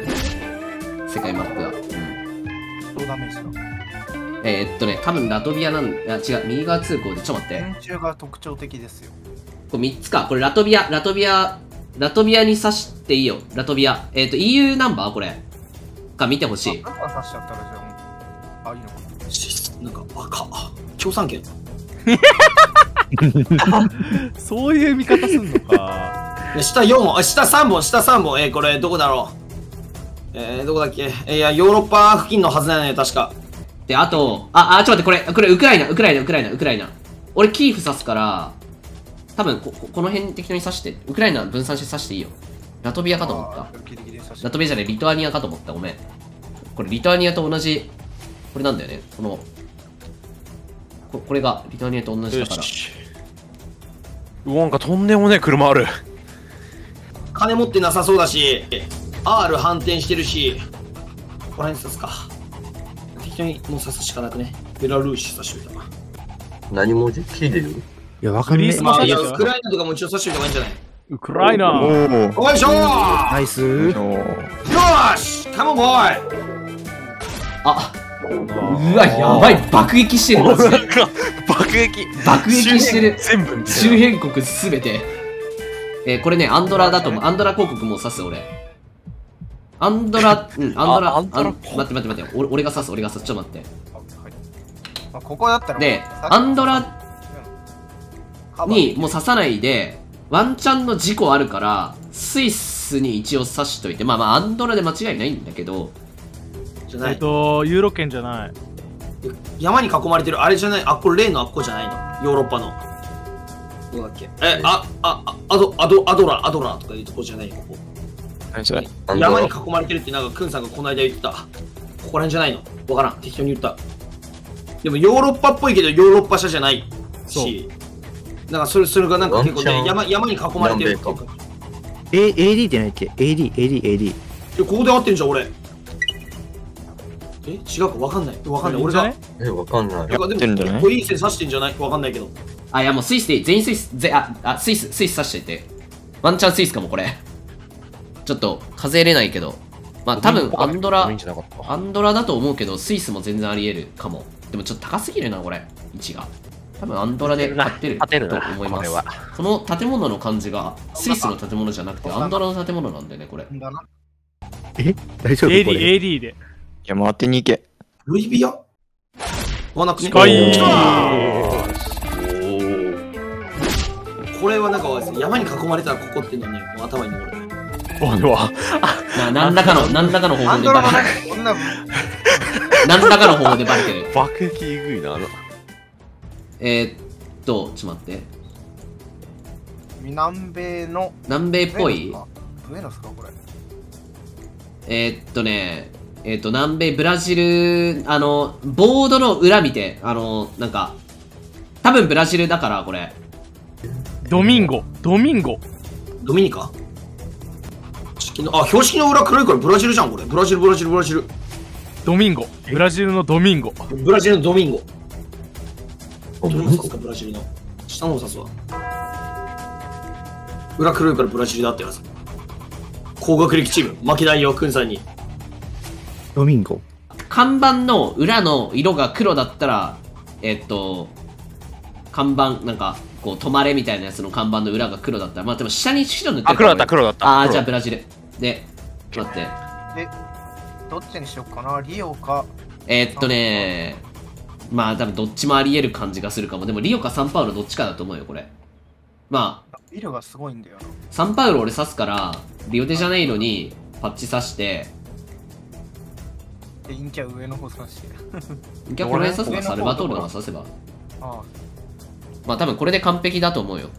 世界マップは。どうダメージなの？多分ラトビアなんだ。違う、右側通行で。ちょっと待って、電柱が特徴的ですよ。これ3つか。これラトビアに刺していいよ。ラトビアEU ナンバーこれか見てほしい。ナンバー刺しちゃったらじゃあいいのかな。なんか赤共産圏そういう見方すんのか。下4本、下3本、これどこだろう。どこだっけ。いや、ヨーロッパ付近のはずなのよ、確か。で、あと、ちょっと待って、これ、ウクライナ。俺、キーフ刺すから、多分この辺適当に刺して、ウクライナ分散して刺していいよ。ラトビアかと思った。ラトビアじゃない、リトアニアかと思った、ごめん。これ、リトアニアと同じ、これなんだよね、これがリトアニアと同じだから。うわ、なんかとんでもねえ車ある。金持ってなさそうだし R 反転してるし、ここら辺刺すか。適当にもう刺すしかなくね。ベラルーシ刺しといた。何文字聞いてる？いや、わかんねえ。ウクライナとかも一応刺しといた方がいいんじゃない？ウクライナおいしょー。ナイスー。よしカモンボーイ。あっ、うわ、やばい、爆撃してる。爆撃してる。周辺国すべて。これね、アンドラだと思う。アンドラ広告も刺す、俺。アンドラ、待って。俺が刺す。ちょっと待って。ここだったら。で、アンドラにもう刺さないで、ワンチャンの事故あるから、スイスに一応刺しといて、まあ、アンドラで間違いないんだけど、ユーロ圏じゃない。山に囲まれてるあれじゃない。あ、これ例のあっこじゃないの。ヨーロッパの。どうだっけ。アドラとかいうとこじゃない。ここ。山に囲まれてるってなんかクンさんがこの間言ってた。ここら辺じゃないの。わからん。適当に言った。でもヨーロッパっぽいけどヨーロッパ車じゃないし。なんかそれがなんか結構ね、山に囲まれてるっていうか。AD って何だっけ。AD。ここで合ってんじゃん俺。違うか、わかんない。俺が。わかんない。でも結構いい線刺してんじゃない？わかんないけど。あ、いやもうスイスでいい。全員スイス、スイス刺していて。ワンチャンスイスかも、これ。ちょっと、数えれないけど。まあ、多分、アンドラだと思うけど、スイスも全然あり得るかも。でもちょっと高すぎるな、これ。位置が。多分、アンドラで勝ってると思います。この建物の感じが、スイスの建物じゃなくて、アンドラの建物なんだよね、これ。大丈夫？ AD で。いや、回ってに行け。ルイビアわなくしかい。これはなんか、山に囲まれたらここっていうのに頭に乗る。おでは。何らかの方法でバレてる。爆撃えぐいな。ちょっと待って。南米っぽい？ね。南米、ブラジル、ボードの裏見て、なんか、多分ブラジルだから、これ。ドミニカ標識の裏黒いからブラジルじゃん、これ。ブラジル。ブラジルのドミンゴ。どれを刺すか、ブラジルの。下の方刺すわ。裏黒いからブラジルだってやつ。高学歴チーム、負けないよ、くんさんに。ドミンゴ。看板の裏の色が黒だったら、看板、なんか、こう、止まれみたいなやつの看板の裏が黒だったら、まあ、でも下に白塗ってるから。黒だった。じゃあブラジル。で、ちょっと待って。どっちにしようかな、リオか。まあ、多分どっちもあり得る感じがするかも。でも、リオかサンパウロどっちかだと思うよ、これ。まあ、リオがすごいんだよな。サンパウロ俺刺すから、リオデジャネイロにパッチ刺して、で陰キャ上の方刺して陰キャこれ刺せばサルバトールとか刺せばああまあ多分これで完璧だと思うよ。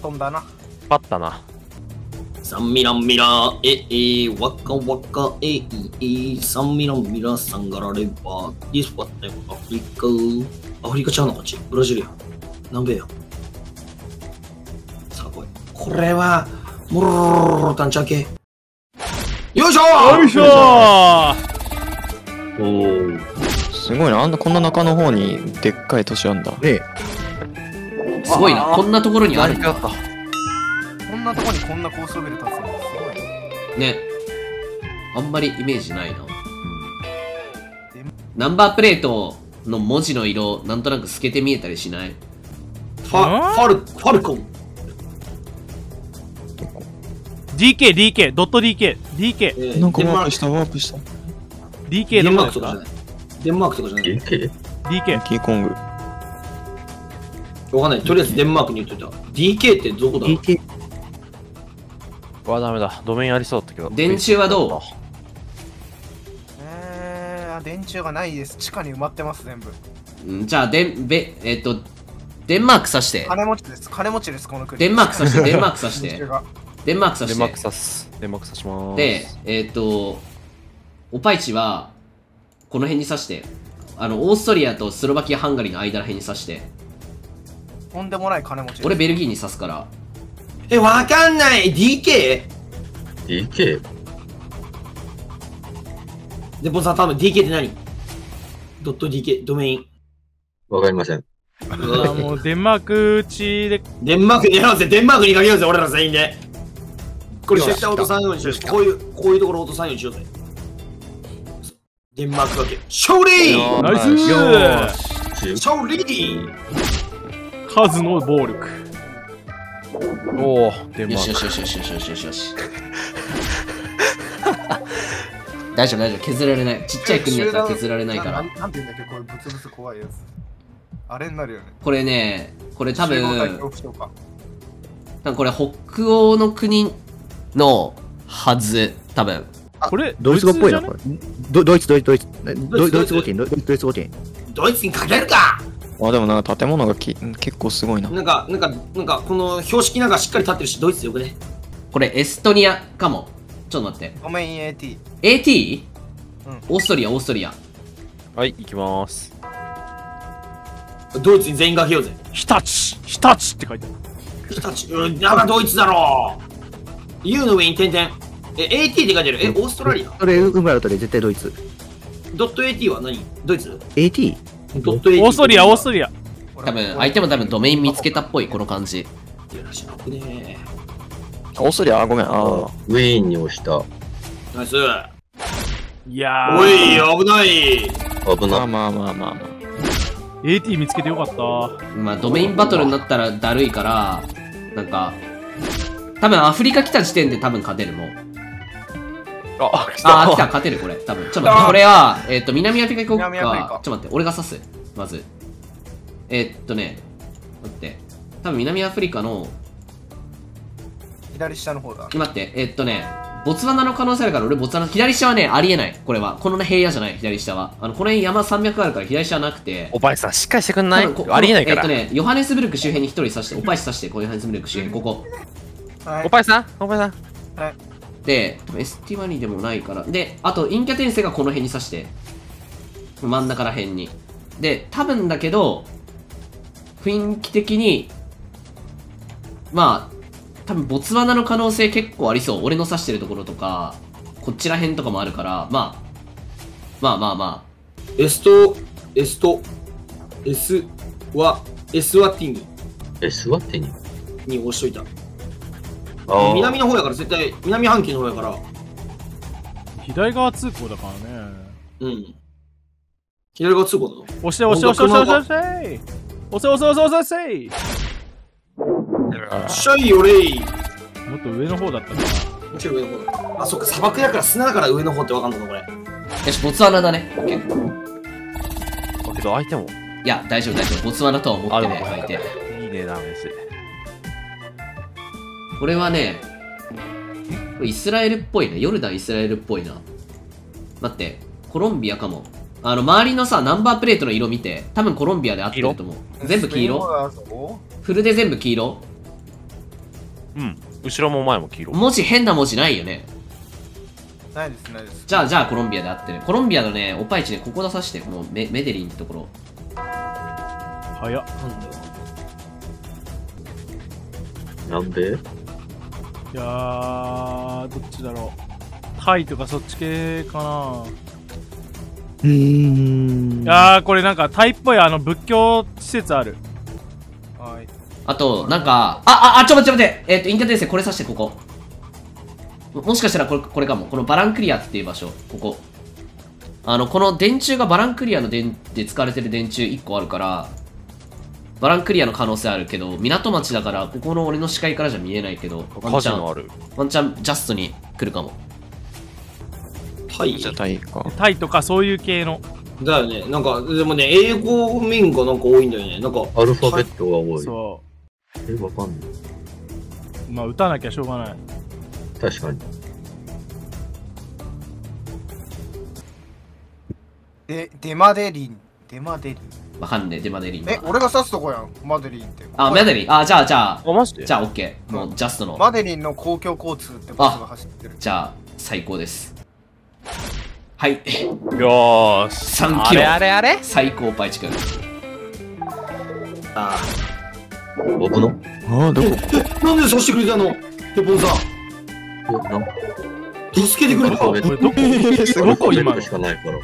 飛んだなパッタなサンミランミラーワカワカサンミランミラーサンガラレバー This what type of Africa アフリカちゃうのこっちブラジルや南米やさあ来いこれはモロロロロタンチャ系よいしょーよいしょーおーすごいなあんなこんな中の方にでっかい都市あんだええすごいなこんなところにあるんだこんなとこにこんな高層ビル建つのすごいねあんまりイメージないな、うん、ナンバープレートの文字の色なんとなく透けて見えたりしないファルコン DK ドット DK なんかワープした DK のことですかデンマークとかじゃない DK キーコングわかんないとりあえずデンマークに言っといた DK ってどこだろう DK わダメだドメインありそうだったけど電柱はどう電柱がないです地下に埋まってます全部んじゃあデンマークさして金持ちですこの国デンマークさしてでおぱいちはこの辺にさしてオーストリアとスロバキアハンガリーの間ら辺にさしてとんでもない金持ち俺ベルギーにさすからわかんない DK? DK? で、ボスは多分 DK って何ドット DK、ドメインわかりませんもうデンマークうちでデンマークにやろうぜデンマークにかけようぜ俺ら全員でこれ絶対落とさんようにしようこういうところ落とさんようにしようぜデンマークかけ勝利ナイス勝利数の暴力おおデンマークよし大丈夫削られないちっちゃい国だったら削られないからなんていうんだっけこれブツブツ怖いやつあれになるよねこれ多分これ北欧の国のはず多分これドイツ語っぽいなこれドイツ語圏ドイツにかけるかあでもなんか建物が結構すごいななんかこの標識なんかしっかり立ってるしドイツよくねこれエストニアかもちょっと待ってごめん AT オーストリアはい行きまーすドイツに全員がけようぜ日立って書いてある日立だからドイツだろう U の上に点々 AT って書いてあるオーストラリアそれ生まれたら絶対ドイツドット AT は何ドイツ ATオーストリア多分相手も多分ドメイン見つけたっぽいこの感じオーストリアごめんウィーンに押したナイスいやおい危ないまあ AT 見つけてよかったまあドメインバトルになったらだるいからなんか多分アフリカ来た時点で多分勝てるもう来た勝てるこれ多分ちょっと待ってこれは南アフリカ行こうかちょっと待って俺が刺すまず待って多分南アフリカの左下の方だ待ってボツワナの可能性あるから俺ボツワナ左下はねありえないこれはこの平野じゃない左下はこの辺山300あるから左下はなくておばいさんしっかりしてくんないありえないからヨハネスブルク周辺に1人刺しておばいさん刺してこうヨハネスブルク周辺ここ、はい、おばいさんはいで、ST12 でもないから。で、あと、陰キャ転生がこの辺に刺して。真ん中ら辺に。で、多分だけど、雰囲気的に、まあ、多分ボツワナの可能性結構ありそう。俺の刺してるところとか、こっちら辺とかもあるから、まあ。エスワティニに押しといた。南の方やから絶対南半球の方やから左側通行だからねうん左側通行だぞ押してよれいもっと上の方だったなもちろん上の方だあそっか砂漠やから砂だから上の方ってわかんのかこれよしボツワナだねオッケーだけど相手もいや大丈夫ボツワナとは思ってね相手いいねダメしこれはね、イスラエルっぽいね。ヨルダンイスラエルっぽいな。待って、コロンビアかも。周りのさ、ナンバープレートの色見て、多分コロンビアで合ってると思う。全部黄色。フルで全部黄色。うん。後ろも前も黄色。文字、変な文字ないよね。ないです、ないです。じゃあコロンビアで合ってる。コロンビアのね、オパイチね、ここ出さして、このメデリンってところ。早っ。なんで？いやー、どっちだろう。タイとかそっち系かな。いやー、これなんかタイっぽい仏教施設ある。はい。あと、なんか、ちょっと待って、インターテンセこれさして、ここ。もしかしたらこれかも。このバランクリアっていう場所、ここ。この電柱がバランクリアので使われてる電柱1個あるから、バランクリアの可能性あるけど、港町だから、ここの俺の視界からじゃ見えないけど、ワンチャン、ジャストに来るかも。タイとかそういう系の。だよね、なんか、でもね、英語メインがなんか多いんだよね。なんか、アルファベットが多い。そう。わかんない。まあ、打たなきゃしょうがない。確かに。デマデリン。わかんねえ、デマデリン。俺が刺すとこやん、マデリンって。マデリン。じゃあ、オッケー。もう、ジャストの。マデリンの公共交通ってバスが走ってる。じゃあ、最高です。はい。よーし。3キロ。あれ最高、パイチ君。僕のどこ？なんで刺してくれたの？テポンさん。助けてくれた。どこ今のしかないから。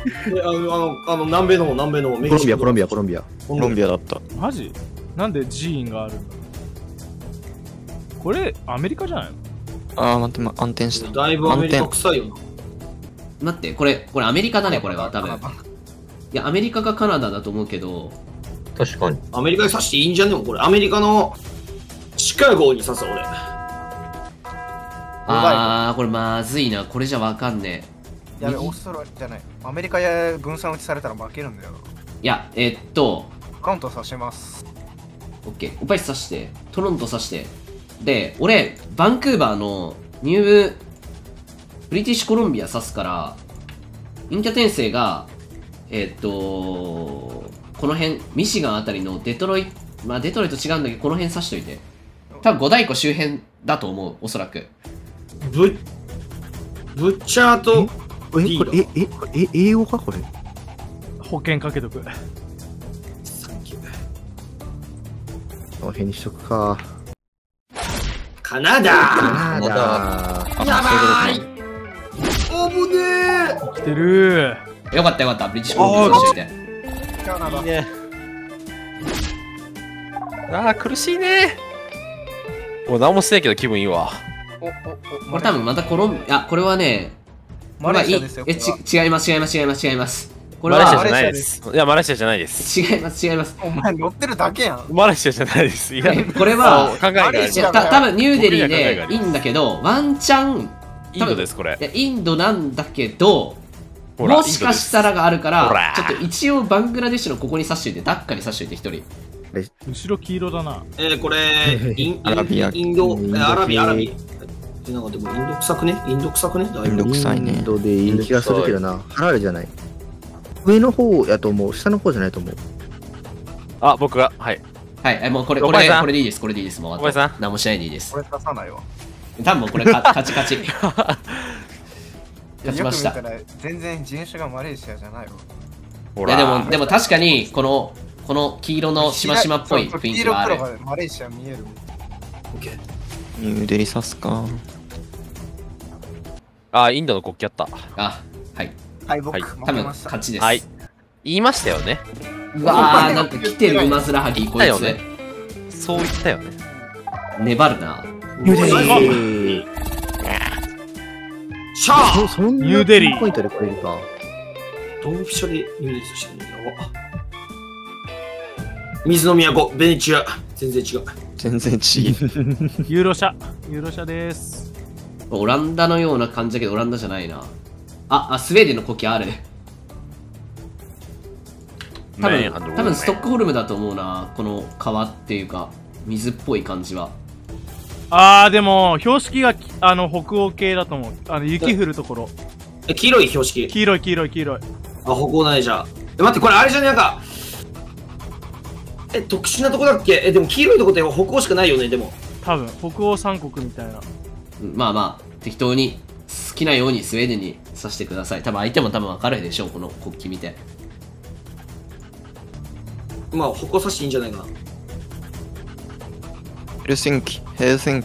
南米のメキシコ。コロンビアだった。マジ？なんで寺院があるんだ。これアメリカじゃないの？待って暗転した。だいぶアメリカ臭いよ。待ってこれアメリカだねこれは多分。いやアメリカかカナダだと思うけど。確かに。アメリカに刺していいんじゃねえもこれアメリカのシカゴに刺す俺。これまずいな、これじゃわかんねえ。やべ、オーストラリアじゃない。アメリカや軍産打ちされたら負けるんだよ。いや、カウントさせます。オッケー、オパイスさして、トロントさして。で、俺、バンクーバーのブリティッシュコロンビアさすから、陰キャ転生が、この辺、ミシガンあたりのデトロイト違うんだけど、この辺さしといて。多分五大湖周辺だと思う、おそらく。ブッチャーとこれ英語かこれ保険かけとくサンキューこの辺にしとくかカナダやばいおぶねー来てるーよかったブリティッシュコロンビアしていいね苦しいねもう何もしてないけど気分いいわこれ多分またこれはね、マレーシアですよ。違います。これはマレーシアじゃないです。いや、マレーシアじゃないです。違います。お前乗ってるだけやん。マレーシアじゃないです。これは、多分ニューデリーでいいんだけど、ワンチャン、インドです、これ。インドなんだけど、もしかしたらがあるから、ちょっと一応バングラデシュのここに刺しといて、ダッカに刺しといて、1人。後ろ黄色だな。これ、インド、アラビ。なんかでもインド臭くねインド臭いね。インドでいい気がするけどな。ハラルじゃない。上の方やと思う。下の方じゃないと思う。僕が。はい。もうこれでいいです。もう。お前さん。何もしないでいいです。これ刺さないわ。多分これ、カチカチ。勝ちました。全然人種がマレーシアじゃないわ。いやでも確かに、この黄色のしましまっぽい雰囲気がある。マレーシア見える。オッケー。ニューデリ刺すか。インドの国旗あった。はい、僕、多分勝ちです。言いましたよね。なんか来てる馬面はぎ、こいつ。そう言ったよね。粘るな。ニューデリー。シャーニューデリー。ドンピシャでニューデリー刺してるんだよ。水の都、ベネチア。全然違う。ユーロ車です。オランダのような感じだけど、オランダじゃないな。スウェーデンの国旗ある。多分ストックホルムだと思うな。この川っていうか、水っぽい感じは。でも、標識が北欧系だと思う。雪降るところ。黄色い標識。黄色い。あ、歩行ないじゃん。待って、これあれじゃね、なんか。特殊なとこだっけ。でも黄色いとこって歩行しかないよね、でも。多分、北欧三国みたいな。まあまあ、適当に好きなようにスウェーデンにさしてください。多分相手も多分分かるでしょう、この国旗見て。まあ、歩行さしていいんじゃないかな。ヘルシンキ。ヘルシン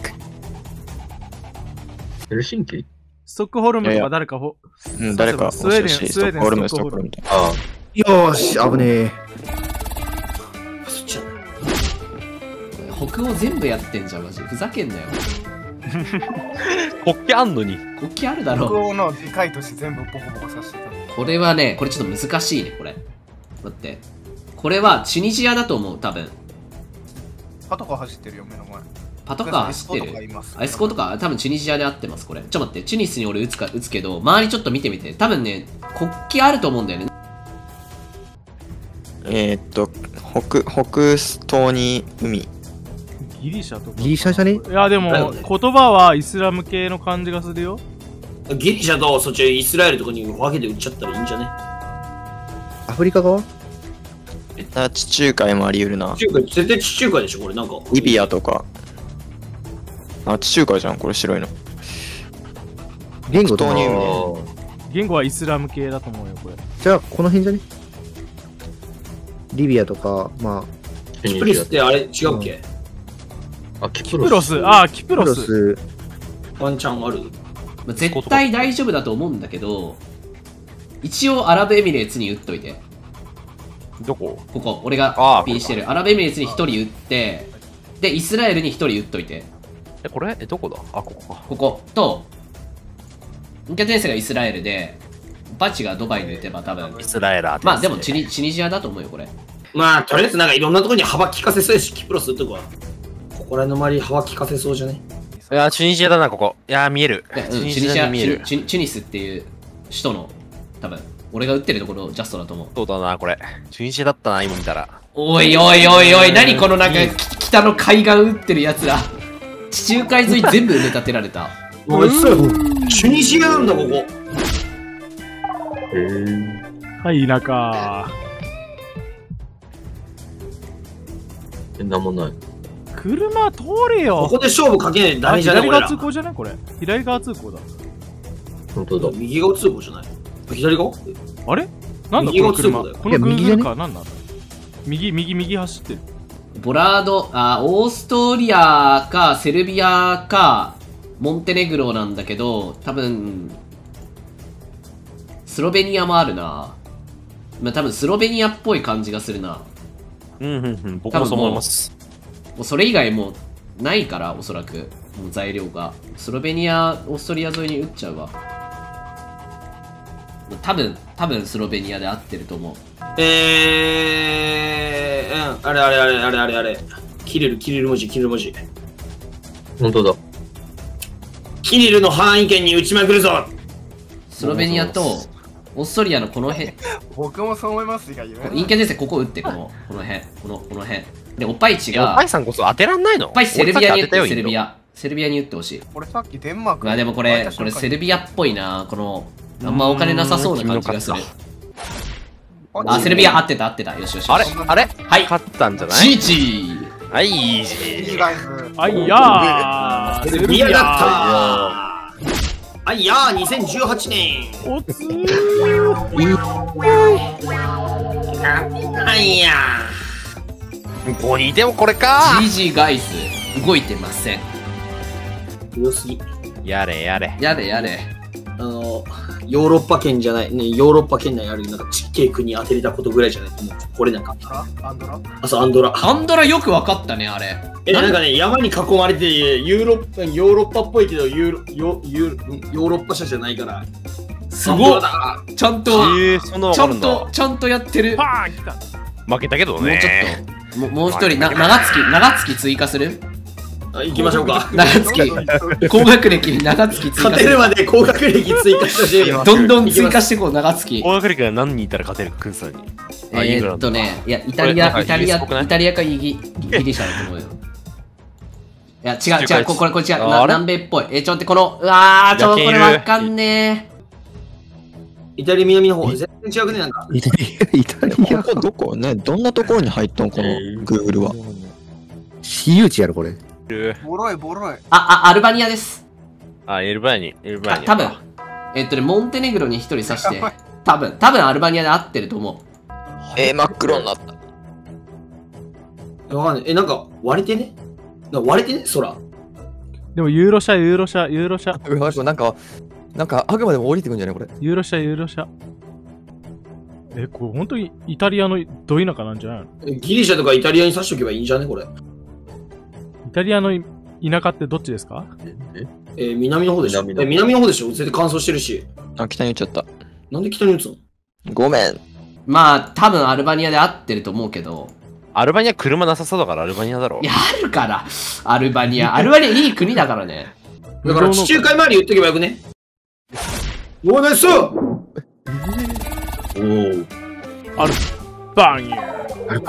キ？ストックホルムとか誰かほ。うん、誰か。スウェーデン、ストックホルム、ストックホルム。ああ。よし、危ねえ。そっちやな。北欧全部やってんじゃん、マジ。ふざけんなよ。国旗あんのに。国旗あるだろ。北欧のでかい都市全部ボコボコさせてた。これはね、これちょっと難しいね、これ。待って。これはチュニジアだと思う、多分。パトカー走ってるよ、目の前。パトカー走ってる。アイスコとか、多分チュニジアで合ってます、これ。ちょっと待って、チュニスに俺打つけど、周りちょっと見てみて。多分ね、国旗あると思うんだよね。北東に海。ギリシャとか。ギリシャじゃね？いや、でも、言葉はイスラム系の感じがするよ。ギリシャと、そっちイスラエルとかに分けて打っちゃったらいいんじゃね？アフリカ側？地中海もあり得るな。絶対地中海でしょ、これなんか。リビアとか。あ、地中海じゃん、これ白いの。言語と言語はイスラム系だと思うよ、これ。じゃあ、この辺じゃね？リビアとか、まあ。キプロスってあれ違うっけ？あ、キプロス。ワンチャンある。絶対大丈夫だと思うんだけど、一応アラブエミレーツに言っといて。どこ？ここ、俺がコピーしてる。アラブエミレーツに1人打って、で、イスラエルに1人打っといて。これどこだ？あ、ここか。ここと、インキャテンセがイスラエルで、バチがドバイに打てば多分。イスラエラーって。まあでもチュニジアだと思うよ、これ。まあ、とりあえずなんかいろんなところに幅利かせそうやし、キプロス打っとくわ。ここら辺の周り幅利かせそうじゃね？いや、チュニジアだな、ここ。いや、見える。チュニスっていう首都の、多分。俺が打ってるところジャストだと思う。そうだな、これ。チュニジアだったな、今見たら。おいおいおいおい、何このなんか、北の海岸打ってるやつら。地中海沿い全部埋め立てられた。おい、チュニジアなんだ、ここ。はい、田舎。なんもない。車通れよ。ここで勝負かけない。誰じゃない？左側通行じゃないこれ。左側通行だ。本当だ。右側通行じゃない。左側？あれ？なんだこの車。この右側かなんだ。右走ってる。ボラード、オーストリアかセルビアかモンテネグロなんだけど、多分スロベニアもあるな。まあ多分スロベニアっぽい感じがするな。僕もそう思います。もうそれ以外もうないからおそらくもう材料がスロベニア、オーストリア沿いに打っちゃうわ。多分スロベニアで合ってると思う。うん、あれ。キリル文字、本当だ。キリルの範囲圏に打ちまくるぞ。スロベニアとオーストリアのこの辺。僕もそう思いますが、インキャ先生、ここ打って、この辺。で、おっぱいちが。おっぱいさんこそ当てらんないの？おっぱいセルビアに打ってほしい。これさっきデンマーク。あ、でもこれセルビアっぽいな、この。あんまお金なさそうな感じがする。あ、セルビア合ってた。よしよし。あれはい。勝ったんじゃない？ GG！ はい、GG！ あいやーセルビアだったあいやー2018年おつーなんやーここにいてもこれかー GG ガイズ、動いてません。強すぎ。やれ。ヨーロッパ圏じゃない、ね、ヨーロッパ圏内あるなんかちっけえ国当てれたことぐらいじゃないと思う。これなんかアンドラよくわかったね、あれ。なんかね、山に囲まれてヨーロッパっぽいけどヨーロッパ社じゃないから。すごいちゃんとやってる。負けたけどね。もう一人長月追加する。行きましょうか。高学歴に長月追加勝てるまで高学歴追加したし、どんどん追加してこう、長月。高学歴は何人いたら勝てるクンさんに。いや、イタリアかギリシャだと思うよ。いや、違う、これ違う。南米っぽい。ちょっと待って、この、うわー、ちょっとこれわかんねえ。イタリア南の方、全然違う国なんだ。イタリアここどこね、どんなところに入っとんこのGoogleは。私有地やろこれ。ボロいボロい。アルバニアです。アルバニア。多分モンテネグロに一人刺して、多分アルバニアで合ってると思う。真っ黒になった。わかんない。なんか割れてね空。でもユーロ車。なんかあくまでも降りてくんじゃないこれ。ユーロ車。これ本当にイタリアのど田舎なんじゃないの？ギリシャとかイタリアに刺しとけばいいんじゃねこれ。イタリアの田舎ってどっちですか？南の方でしょ。南の方でしょ。全然乾燥してるし。北に打っちゃった。なんで北に打つの？ごめん。まあ多分アルバニアで合ってると思うけど。アルバニア車なさそうだからアルバニアだろ。いやあるからアルバニアいい国だからね。だから地中海周り言っとけばよくね。おおナイス。おおアルバ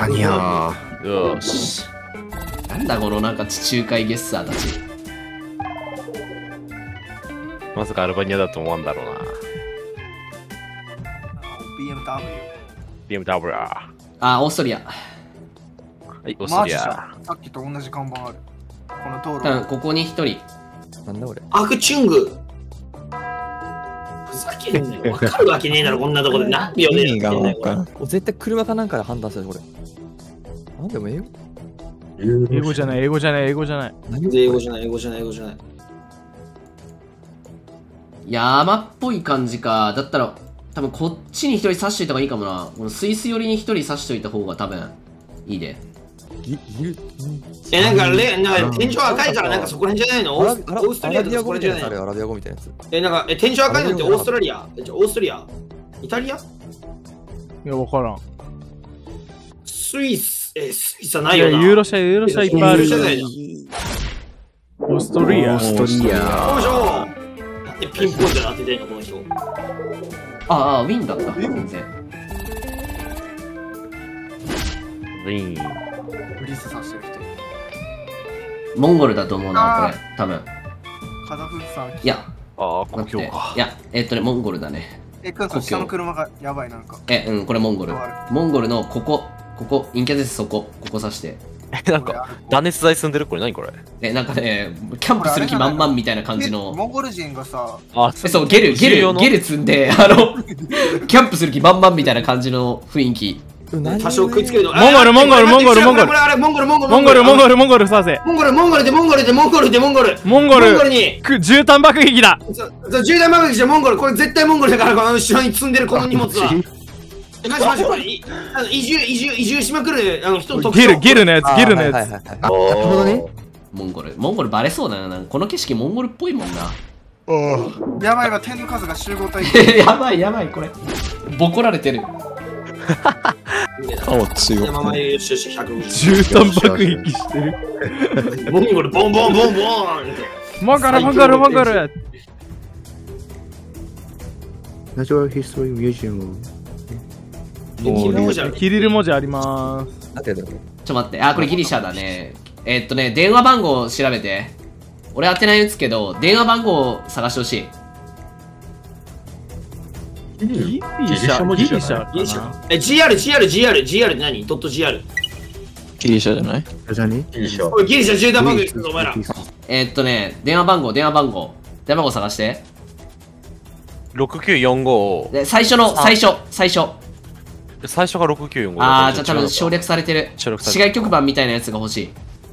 ニア。よし。なんだこのなんか地中海ゲッサーたち。まさかアルバニアだと思うんだろうな。BMW。オーストリア。はい、オーストリア。さっきと同じ看板ある。この道路。多分ここに一人。なんだ俺。アクチュング。ふざけんなよ。わかるわけねえだろ、こんなとこで。何秒ねえが分かんない。絶対車かなんかで判断するこれ。なんでも英語じゃない。英語じゃない。山っぽい感じか。だったら、多分こっちに一人刺しといた方がいいかもな。このスイス寄りに一人刺しといた方が多分いいで。なんか天井赤いからなんかそこら辺じゃないの？オーストリアとかそこら辺じゃないの？アラビア語みたいなやつ。なんか天井赤いのってオーストラリア？オーストリア？イタリア？いや分からん。スイスはないよな。ユーロ車いっぱいある。オーストリア。よいしょ。なんでピンポンじゃ当ててんのこの人。ウィンだった。ウィン。ブリスさんしてる人モンゴルだと思うな、これ、多分カザフスタン。いや、国境か。いや、モンゴルだね。クワさん、下の車がやばい、なんか。これモンゴル。モンゴルのここ、陰キャです、ここ刺して。なんか、断熱材住んでるこれ、何これ。なんかね、キャンプする気満々みたいな感じの。モンゴル人がさ、そう、ゲル積んで、キャンプする気満々みたいな感じの雰囲気。多少食いつけるの。モンゴルさせ。モンゴルに絨毯爆撃だ。絨毯爆撃じゃモンゴル。これ絶対モンゴルだからこの後ろに積んでるこの荷物は。マジこれ移住しまくる人の特徴。ゲルのやつ。なるほどね。モンゴルバレそうだな。この景色モンゴルっぽいもんな。やばいわ、点の数が集合体。やばいこれ。ボコられてる。顔強い。絨毯爆撃してる。モンゴルボンボン。モンゴル。ナチュラルヒストリーミュージアム。キリル文字あります。ちょっと待って。これギリシャだね。電話番号調べて。俺当てないんですけど、電話番号を探してほしい。ギリシャ GR って何？ .gr ギリシャじゃない？ギリシャ絨毯爆撃するぞお前ら。電話番号探して。6945。最初が6945。じゃあ多分省略されてる市外局番みたいなやつが欲しい。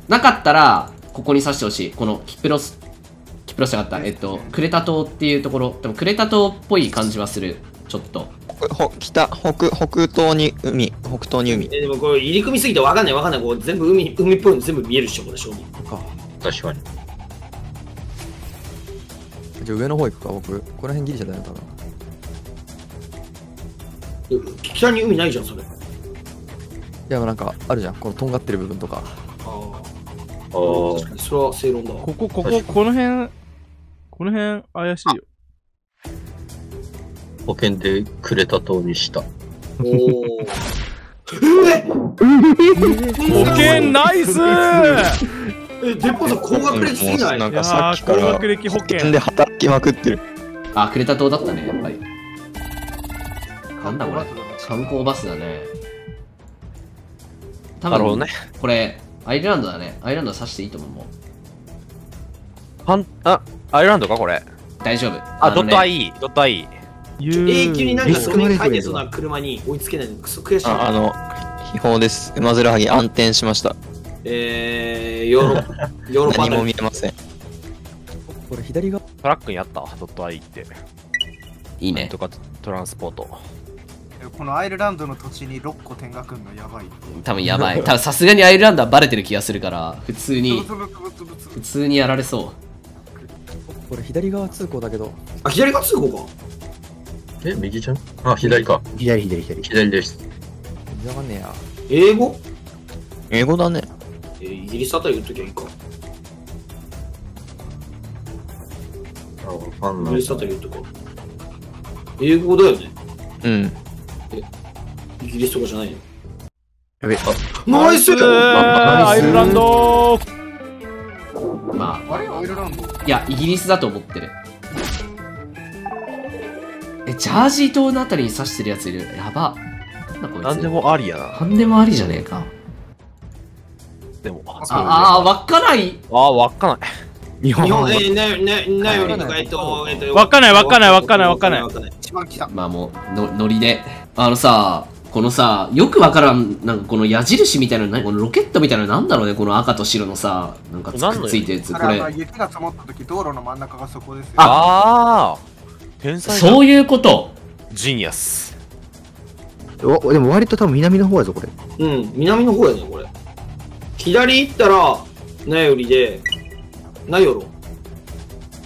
なかったらここに刺してほしい。このキプロスがあった。クレタ島っていうところ。でもクレタ島っぽい感じはする。ちょっと北東に海。でもこれ入り組みすぎてわかんない。こう全部海っぽいの全部見えるでしょこれ。正味確かに。じゃあ上の方行くか。僕この辺ギリシャだよ多分。北に海ないじゃんそれ。いやなんかあるじゃんこのとんがってる部分とか。確かにそれは正論だ。この辺怪しいよ。保険でクレタ島にした。おお。保険ナイス。デポさん高学歴すぎない？なんかさっきから高学歴保険で働きまくってる。クレタ島だったねやっぱり。なんだこれ、観光バスだね。多分、ね、これアイルランドだね。アイルランド刺していいと思う。もうあ、アイルランドかこれ。大丈夫。あ、ドット IE、ドット IE。永久に何かそこに書いてそうな車に追いつけないのクソ悔しい。秘宝です。馬面萩暗転しました。ヨーロッパ何も見えません。これ左側トラックにあったドット IE っていいね。とかトランスポート。このアイルランドの土地に6個点がくんのやばい。多分やばい。多分さすがにアイルランドはバレてる気がするから普通にやられそう。これ左側通行だけど。あ、左側通行か。え、右じゃん。あ、左か。左です。わかんねえや。英語だね。イギリスあたり言っときゃいいか。あ、わかんない。イギリスあたり言っとこう。英語だよね。うん。イギリスとかじゃないよ。やべ。ナイス。アイルランド。まあ、あれアイルランド。いや、イギリスだと思ってる。え、ジャージー島のあたりに刺してるやついる。やば。なんでもありやな。なんでもありじゃねえか。でも、ああ、わっかない。日本なよりとか、わっかない。一番来た。まあもう、ノリで。あのさ、このさ、よくわからん、なんかこの矢印みたいな、このロケットみたいな、なんだろうね、この赤と白のさ、なんかついてるやつ、これ。雪が積もったとき、道路の真ん中がそこですよ。ああ、天才。そういうこと。ジニアス。でも割と多分南の方やぞこれ。うん、南の方やねこれ。左行ったらナヨリでナヨロ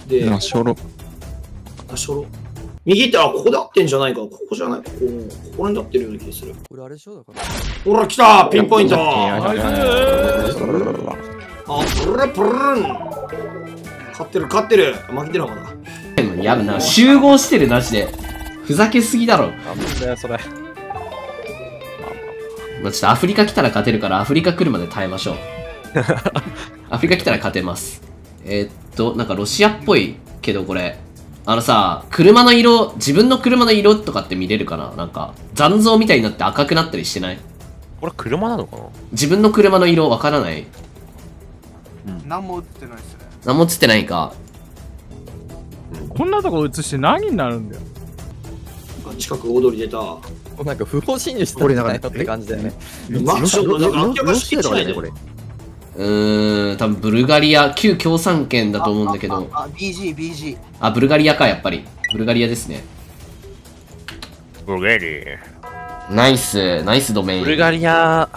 でナショロナショロ。右行ったらここで合ってんじゃないか。ここじゃない。ここになってるような気がする。これあれでしょだから。ほら来たピンポイント。あ、プルプルン。勝ってる。負けてるのかな。やるな。集合してるなしで。ふざけすぎだろ。あ、もうだよそれ。ちょっとアフリカ来たら勝てるからアフリカ来るまで耐えましょう。アフリカ来たら勝てます。なんかロシアっぽいけどこれあのさ車の色自分の車の色とかって見れるかな。なんか残像みたいになって赤くなったりしてない。これ車なのかな。自分の車の色わからない、うん、何も映ってないっすね。何も映ってないか。こんなとこ映して何になるんだよ。近く踊り出た。なんか不法侵入してたみたいなって感じだよね。マッションのなんか敷地内でこれ。多分ブルガリア旧共産圏だと思うんだけど。BG。あ、ブルガリアかやっぱり。ブルガリアですね。ブルガリア。ナイスドメイン。ブルガリア。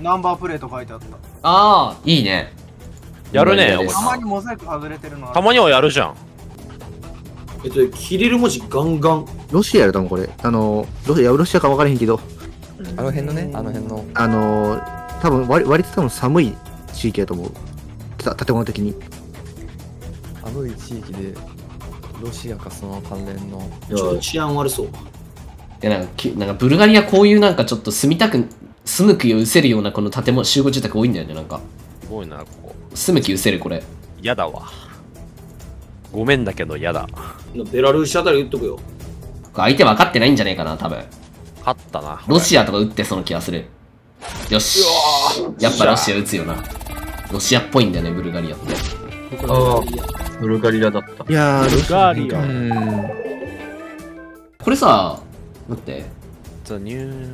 ナンバープレート書いてあった。ああ、いいね。やるね。たまにモザイク外れてるの。たまにはやるじゃん。キリル文字ガンガン。ロシアや多分これ。ロシアか分からへんけど。あの辺のね、多分割と多分寒い地域やと思う。建物的に。寒い地域で、ロシアかその関連の。ちょっと治安悪そう。いや、なんかブルガリアこういうなんかちょっと住む気を失せるようなこの建物、集合住宅多いんだよね、なんか。すごいな、ここ。住む気失せる、これ。嫌だわ。ごめんだけど嫌だ。ベラルーシあたり打っとくよ。相手分かってないんじゃねえかな多分。勝ったな。ロシアとか打ってその気がする。よし。やっぱロシア打つよな。ロシアっぽいんだよねブルガリアって。ああ、ブルガリアだった。いやーブルガリアこれさ、待って、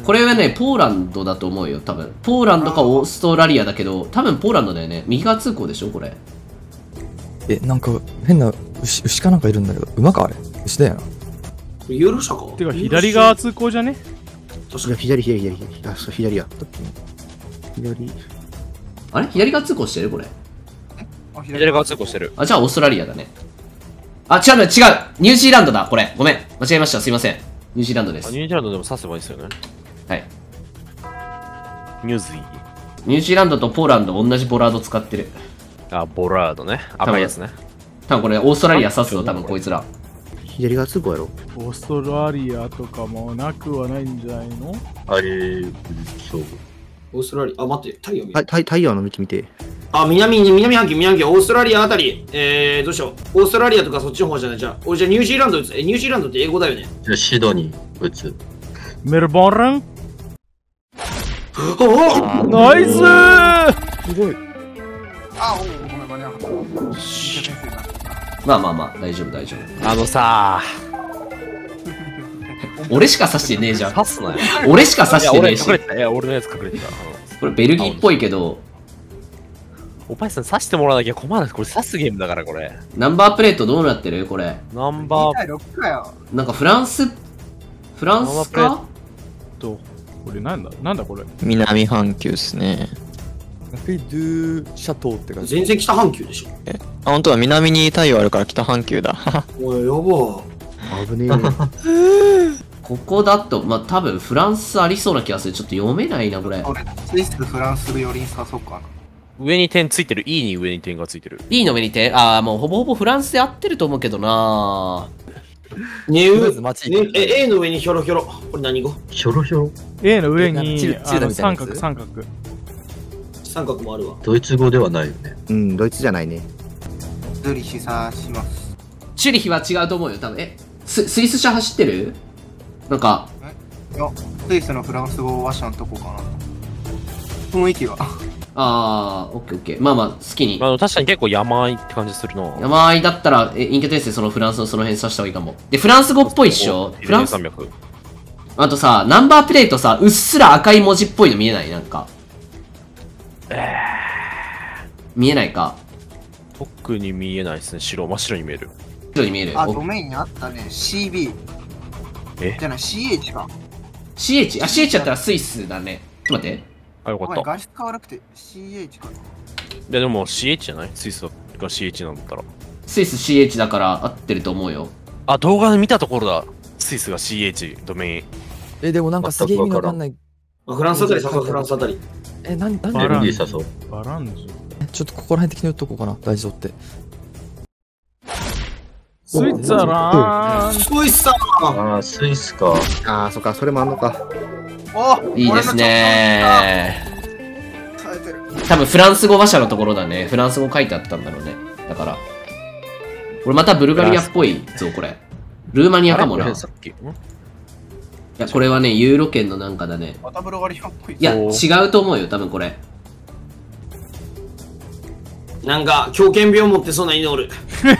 これはねポーランドだと思うよ多分。ポーランドかオーストラリアだけど多分ポーランドだよね。右側通行でしょこれ。なんか変な牛かなんかいるんだけど、馬かあれ牛だよな。ユーロ車かてか左側通行じゃね。確かに左あ、そう左やったっけ。左あれ左側通行してるこれ。左側通行してる。あ、じゃあオーストラリアだね。あ、違う違う、ニュージーランドだこれ。ごめん間違えました、すいません。ニュージーランドです。ニュージーランドでも刺せばいいですよね。はい。ニュージーランドとポーランド同じボラード使ってる。あ、ボラードね。赤いやつね。多分これオーストラリア刺すの多分こいつら。左側通行やろ。オーストラリアとかもなくはないんじゃないの。あれ、そう。オーストラリア、あ、待って、太陽の道見て。あ、南半球、オーストラリアあたり。どうしよう。オーストラリアとかそっちの方じゃない。じゃあ、ニュージーランド打つ。ニュージーランドって英語だよね。シドニー打つ。メルボルン。ナイスー、すごい。あ、お、ごめん、間に合わなかった。まあまあまあ、大丈夫大丈夫。あのさ俺しか刺してねえじゃん。刺すなよ。俺しか刺してねえし。いや、俺のやつ隠れてた。これベルギーっぽいけど。おばあさん刺してもらわなきゃ困らない。これ刺すゲームだからこれ。ナンバープレートどうなってるこれ。ナンバー。2対6だよ。なんかフランスかと。これなんだこれ。南半球っすね。ラフィドゥシャトーって感じ。全然北半球でしょ。あ、本当は南に太陽あるから北半球だ。おい、やば。危ねえ。ここだと、まあ多分フランスありそうな気がする。ちょっと読めないなこれ。俺、スイスフランスより刺そうかな。上に点ついてる。 E に上に点がついてる。 E の上に点。ああ、もうほぼほぼフランスで合ってると思うけどな。A の上にヒョロヒョロ。これ何語？ヒョロヒョロ。 A の上に三角。三角もあるわ。ドイツ語ではないよね。うん、ドイツじゃないね。ズリヒさします。チュリヒは違うと思うよ多分。え、スイス車走ってる？なんかいや、スイスのフランス語話者のとこかな雰囲気は。ああ、オッケーオッケー。まあまあ、好きに。確かに結構山あいって感じするな。山あいだったら、陰キャ転生、そのフランスのその辺刺した方がいいかも。で、フランス語っぽいっしょ？フランス。あとさ、ナンバープレートさ、うっすら赤い文字っぽいの見えない？なんか。見えないか。特に見えないですね。白、真っ白に見える。白に見える。あ、ドメインにあったね。CB。え？じゃない、CH か。CH？ あ、CH だったらスイスだね。ちょっと待って。あ、よかった。画質変わらなくて CH かな。いやでも CH じゃない？スイスが CH なんだったら。スイス CH だから合ってると思うよ。あ、動画で見たところだ。スイスが CH ドメイン。え、でもなんかすげえ意味わかんない。フランスあたり誘う、フランスあたり。え、何だろう？ベルギー誘う。バランジ。ちょっとここら辺的に打っとこうかな。大丈夫って。スイスだな。スイスだ。ああ、スイスか。ああ、そっか、それもあんのか。いいですねー。多分フランス語話者のところだね。フランス語書いてあったんだろうね。だから俺またブルガリアっぽいぞこれ。ルーマニアかもな。いやこれはね、ユーロ圏のなんかだね。またブルガリアっぽい。いや違うと思うよ多分。これなんか狂犬病持ってそうな犬おる。外れ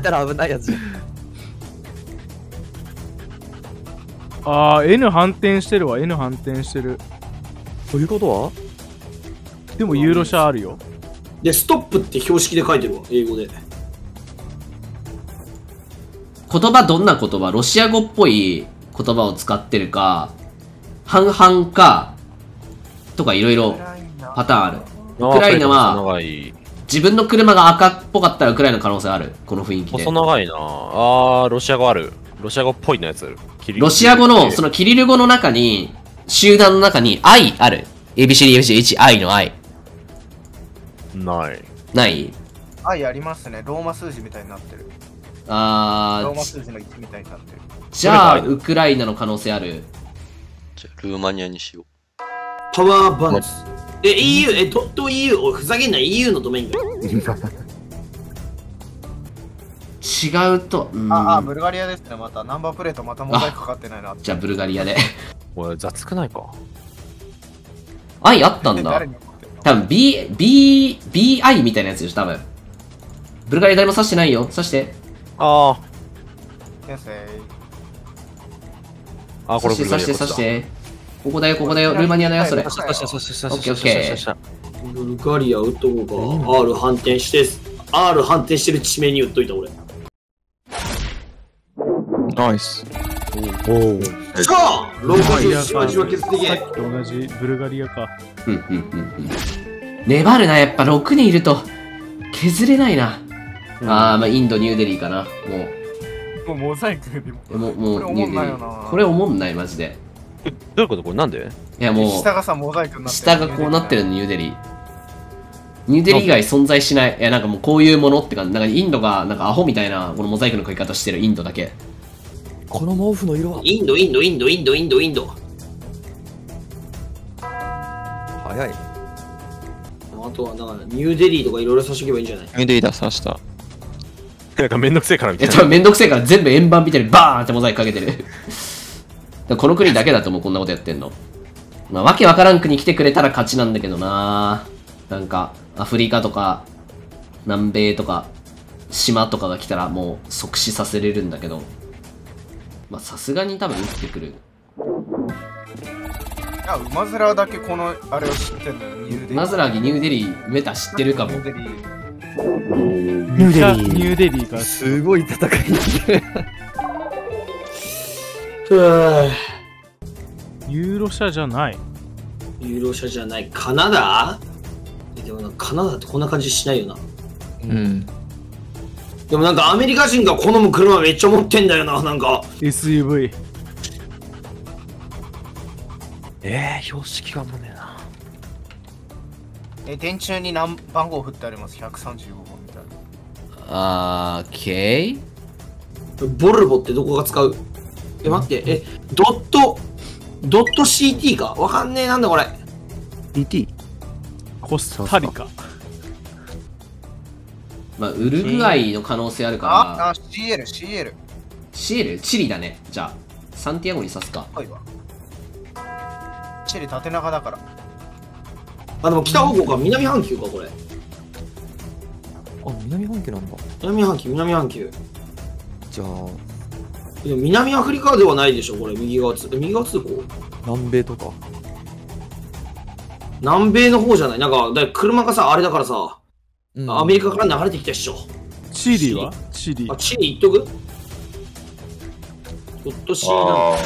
たら危ないやつ。ああ、N 反転してるわ。N 反転してる。そういうことはでもユーロ車あるよ。で、ストップって標識で書いてるわ、英語で。言葉、どんな言葉？ロシア語っぽい言葉を使ってるか、半々か、とかいろいろパターンある。ウクライナは、自分の車が赤っぽかったらウクライナの可能性ある。この雰囲気で。細長いな。ああ、ロシア語ある。ロシア語っぽいのやつある。ロシア語の、そのキリル語の中に、集団の中に、I ある。ABCDFGHI の I。ない。ない？ I ありますね。ローマ数字みたいになってる。あー。ローマ数字の1みたいになってる。じゃあ、ウクライナの可能性ある。じゃあ、ルーマニアにしよう。パワーバランス。え、EU、え、ドット EU。おい、ふざけんな、EU のドメインだ。違うと、ああ、ブルガリアですね。またナンバープレートまた問題かかってないな。じゃあブルガリアで。これ雑くないか。I あったんだ。多分 BI みたいなやつでしょ多分。ブルガリア誰も刺してないよ。刺して。ああ。先生。ああ、これ刺して刺して。ここだよここだよ。ルーマニアだよそれ。オッケーオッケー。ブルガリア打っとこうか。R 反転して、R 反転してる地名に打っといた俺。ナイス。おお。しかも、60はじわ決定ゲー。さっきと同じブルガリアか。粘るな、やっぱ6人いると削れないな。ああ、まあインド、ニューデリーかな。もうモザイクでもうニューデリー。これおもんない、マジで。どういうことこれなんで？いやもう、下がさ、モザイクになってる。下がこうなってるの、ニューデリー。ニューデリー以外存在しない。いや、なんかもうこういうものって感じ。なんかインドが、なんかアホみたいな、このモザイクの食い方してるインドだけ。この毛布の色はインド。早い。あとはなんかニューデリーとかいろいろ刺しとけばいいんじゃない？ニューデリーだ、刺した。なんかめんどくせえからみたいな。めんどくせえから全部円盤みたいにバーンってモザイクかけてる。でもこの国だけだと思う、こんなことやってんの。まあ、わけわからん国来てくれたら勝ちなんだけどな。なんか、アフリカとか、南米とか、島とかが来たらもう即死させれるんだけど。まあ、さすがに多分生きてくる。あ、ウマヅラだけこの、あれを知ってんだよ。ウマヅラギ、ニューデリー、メタ知ってるかも。ニューデリーか。すごい戦い。ユーロ車じゃない。ユーロ車じゃない。カナダ？でもなんかカナダってこんな感じしないよな。うん。でもなんかアメリカ人が好む車めっちゃ持ってんだよな、なんか。SUV。標識がもねえな。電柱に何番号振ってあります？ 135 番みたいな。あー、OK？ ボルボってどこが使う？待って、ドット CT かわかんねえ、なんだこれ。DT？ コスタリカ。まあ、ウルグアイの可能性あるから。あ、CL。CL？ チリだね。じゃあ、サンティアゴに刺すか。はいわ。チリ縦長だから。あ、でも北方向か、南半球か、これ。あ、南半球なんだ。南半球。じゃあ。南アフリカではないでしょ、これ。右側通行。南米とか。南米の方じゃない。なんか、だから車がさ、あれだからさ、うん、アメリカから流れてきたっしょ。チリ。あ、チリ行っとく？ちょっとシーな。あ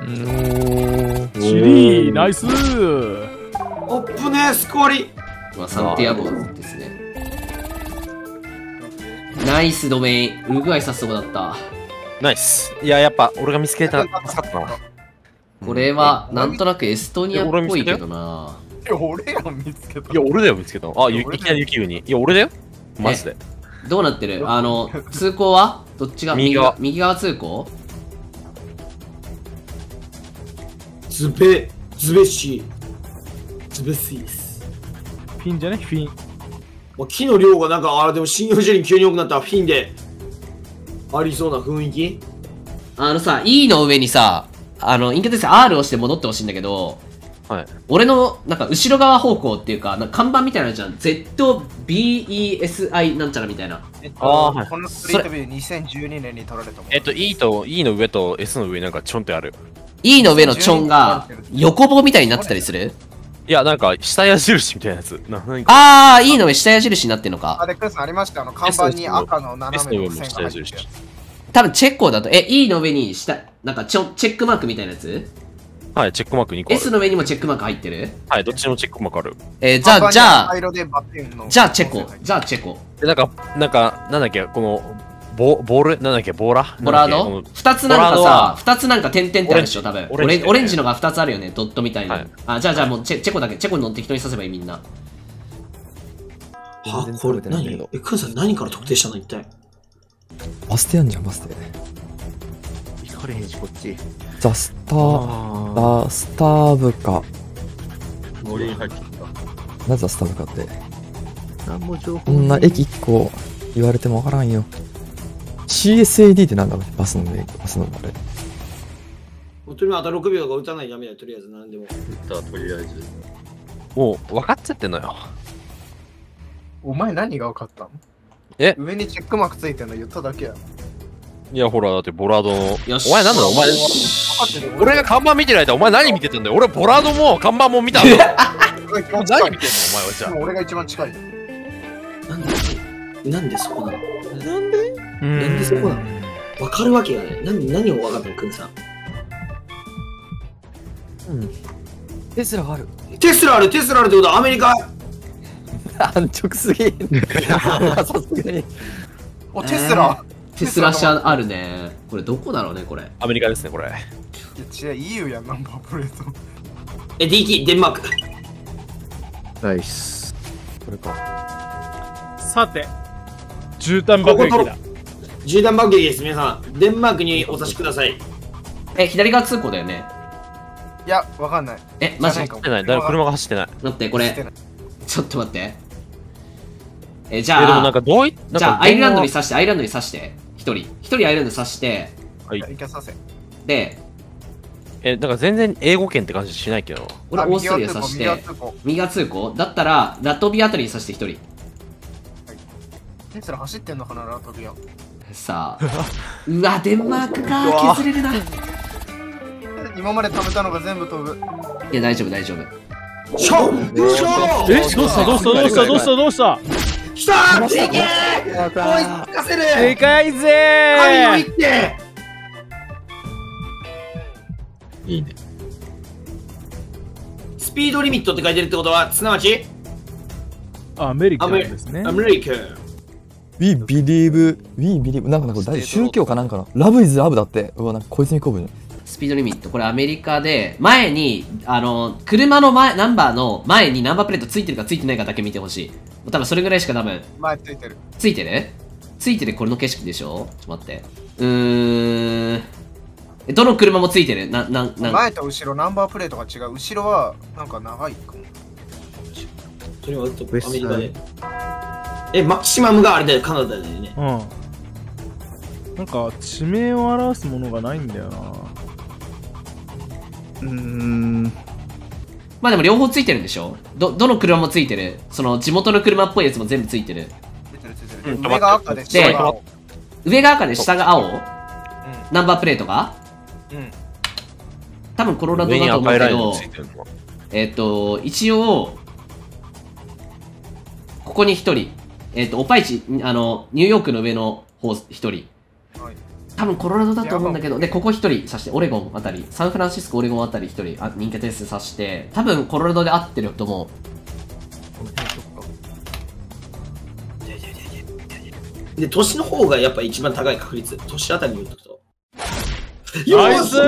ーおチリ、ナイスー。おっぷねー、スコアリ。まあ、サンティアゴですね。ナイスドメイン、ウルグアイさすとこだった。ナイス。いや、やっぱ俺が見つけた、助かったな。これは、なんとなくエストニアっぽいけどな。いや、俺やん、見つけた。いや、俺だよ、見つけた。あ、いきなり雪国。いや、俺だよ。マジで。どうなってる？通行はどっちが右側通行？ズベシーです。フィンじゃね？フィン。木の量がなんか、あれでも信用樹林急に多くなったらフィンでありそうな雰囲気。さ、E の上にさ、インキャテス R をして戻ってほしいんだけど、はい、俺のなんか後ろ側方向っていうか、なんか看板みたいなのじゃん。ZBESI なんちゃらみたいな。このストリートビュー2012年に撮られたもん。E と E の上と S の上なんかちょんってある。E の上のちょんが横棒みたいになってたりする。いや、なんか、下矢印みたいなやつ。ああ、いいのね、下矢印になってんのか。あ、で、クースありました。看板に赤の斜めの線が入ってる。多分、チェッコーだと、E の上に下、なんかチェックマークみたいなやつ。はい、チェックマーク2個。S の上にもチェックマーク入ってる。はい、どっちもチェックマークある。じゃあ、チェッコ。なんだっけ、この、ボール、なんだっけ、ボラード？ 2 つなんかさ、2つなんか点々ってあるでしょ、多分。オレンジのが2つあるよね、ドットみたいな。あ、じゃあもうチェコだけ、チェコの適当にさせばいい、みんな。はぁ、これ何？クンさん何から特定したの一体。バス停あんじゃん、バス停。行かれへんし、こっち。ラスターブカ。森に入ってきた。なぜスタブカって。何も情報。こんな駅1個言われてもわからんよ。CSAD ってなんだろう、バスのあれ。とりあえずあと6秒が打たないやめない、とりあえず何でも。打った、とりあえず。もう分かっちゃってんのよ。お前何が分かったの？上にチェックマークついてんの言っただけや。いやほら、だってボラードの。お前なんだろ、お前。俺が看板見てる間、お前何見てたんだよ。俺ボラードも看板も見たんだよ。何見てんのお前はじゃあ。俺が一番近い。なんでそこなの？なんでそこなの？わかるわけがない。何をわかったの、くんさん。うん。テスラあるってことはアメリカ。安直すぎ。さすがに。お、テスラ車あるね。これどこだろうね、これ。アメリカですね、これ。いや違う、EU やん、ナンバープレート。DT、デンマーク。ナイス。これか。さて。絨毯爆撃です、皆さん。デンマークにお差しください。左側通行だよね。いや、わかんない。マジで走ってない。車が走ってない。待って、これ。ちょっと待って。じゃあ、アイルランドに刺して、一人アイルランドに刺して。はい。で、なんか全然英語圏って感じしないけど、俺オーストリア指して右側通行だったらラトビアあたりに指して1人。テスラ走ってんのかなラトビア。さあうわデンマークか、削れるな。今まで食べたのが全部飛ぶ。いや大丈夫大丈夫。しょえどうしたどうしたどうしたどうしたきたー、追いつかせる。でかいぜー、神の一手。いいね。スピードリミットって書いてるってことはすなわちアメリカですね。アメリカ We believe We believe なんかこれ宗教かなんかのラブイズアブだって。うわなんかこいつにこぶね。スピードリミットこれアメリカで前に車の前ナンバーの前にナンバープレートついてるかついてないかだけ見てほしい。多分それぐらいしか多分前ついてるついてるついてる。これの景色でしょ。ちょっと待って、どの車もついてる。前と後ろナンバープレートが違う。後ろはなんか長いかも。それはアメリカでマキシマムがあれだよカナダだよね。うんなんか地名を表すものがないんだよな。まあでも両方ついてるんでしょ。どの車もついてる。その地元の車っぽいやつも全部ついてる。上が赤で下が青。上が赤で下が青ナンバープレートが、うん、多分コロラドだと思うけど、一応ここに1人、オパイチニューヨークの上の方1人、はい、多分コロラドだと思うんだけど、でここ1人指してオレゴンあたりサンフランシスコオレゴンあたり1人人気テスト指して、多分コロラドで合ってると思う。で、都市の方がやっぱ一番高い確率。都市あたりに言っとくと。ナイスイ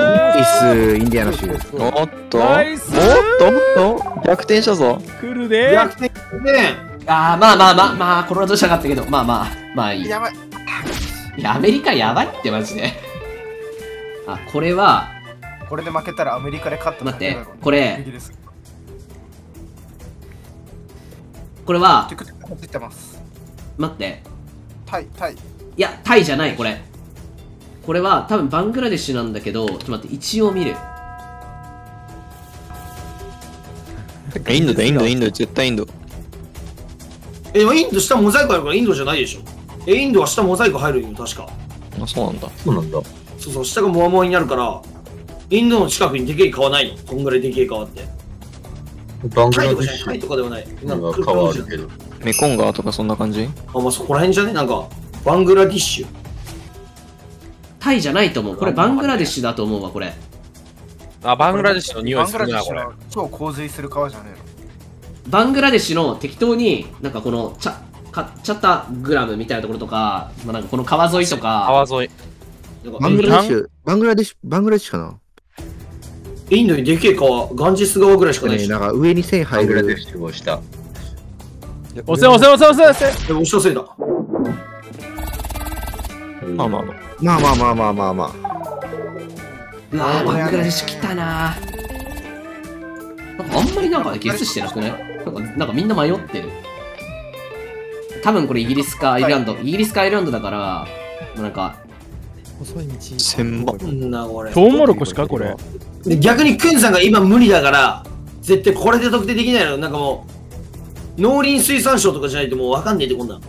ンディアナ州。おっとおっとおっと逆転したぞ。来るで逆転ね。まあまあまあまあ、コロラド社があったけど、まあまあ、まあいい。やばい。いや、アメリカやばいってマジで。これは。これで負けたらアメリカで勝った。待って、これ。これは。待って。タイいやタイじゃない。これは多分バングラデシュなんだけど、ちょっと待って一応見る。インドだインド絶対インド。インド下モザイクあるからインドじゃないでしょ。インドは下モザイク入るよ確か。あそうなんだそう下がモワモワになるからインドの近くにでけえ川ないの。こんぐらいでけえ川ってバングラデシュタイとかではない。なんか川あるけどメコン川とかそんな感じ。まあそこら辺じゃね。なんかバングラディッシュタイじゃないと思う。これバングラディッシュだと思うわ。これバングラディッシュの匂いするな。これ超洪水する川じゃねえ。バングラディッシュの適当になんかこのチャッタグラムみたいなところとか、まあ、なんかこの川沿いとか川沿いバングラディッシュかな。インドにでけえ川ガンジス川ぐらいしかないし、なんか上に線入るぐらいでした。押せだ。まあうわバングラデシュ来たな。なんかあんまりなんかゲスしてなくない？なんかみんな迷ってる。多分これイギリスかアイルランド、イギリスかアイルランドだからなんか細い道千万トウモロコシかこれ。逆にクンさんが今無理だから絶対これで特定できないの。なんかもう農林水産省とかじゃないともう分かんねえってこんなん。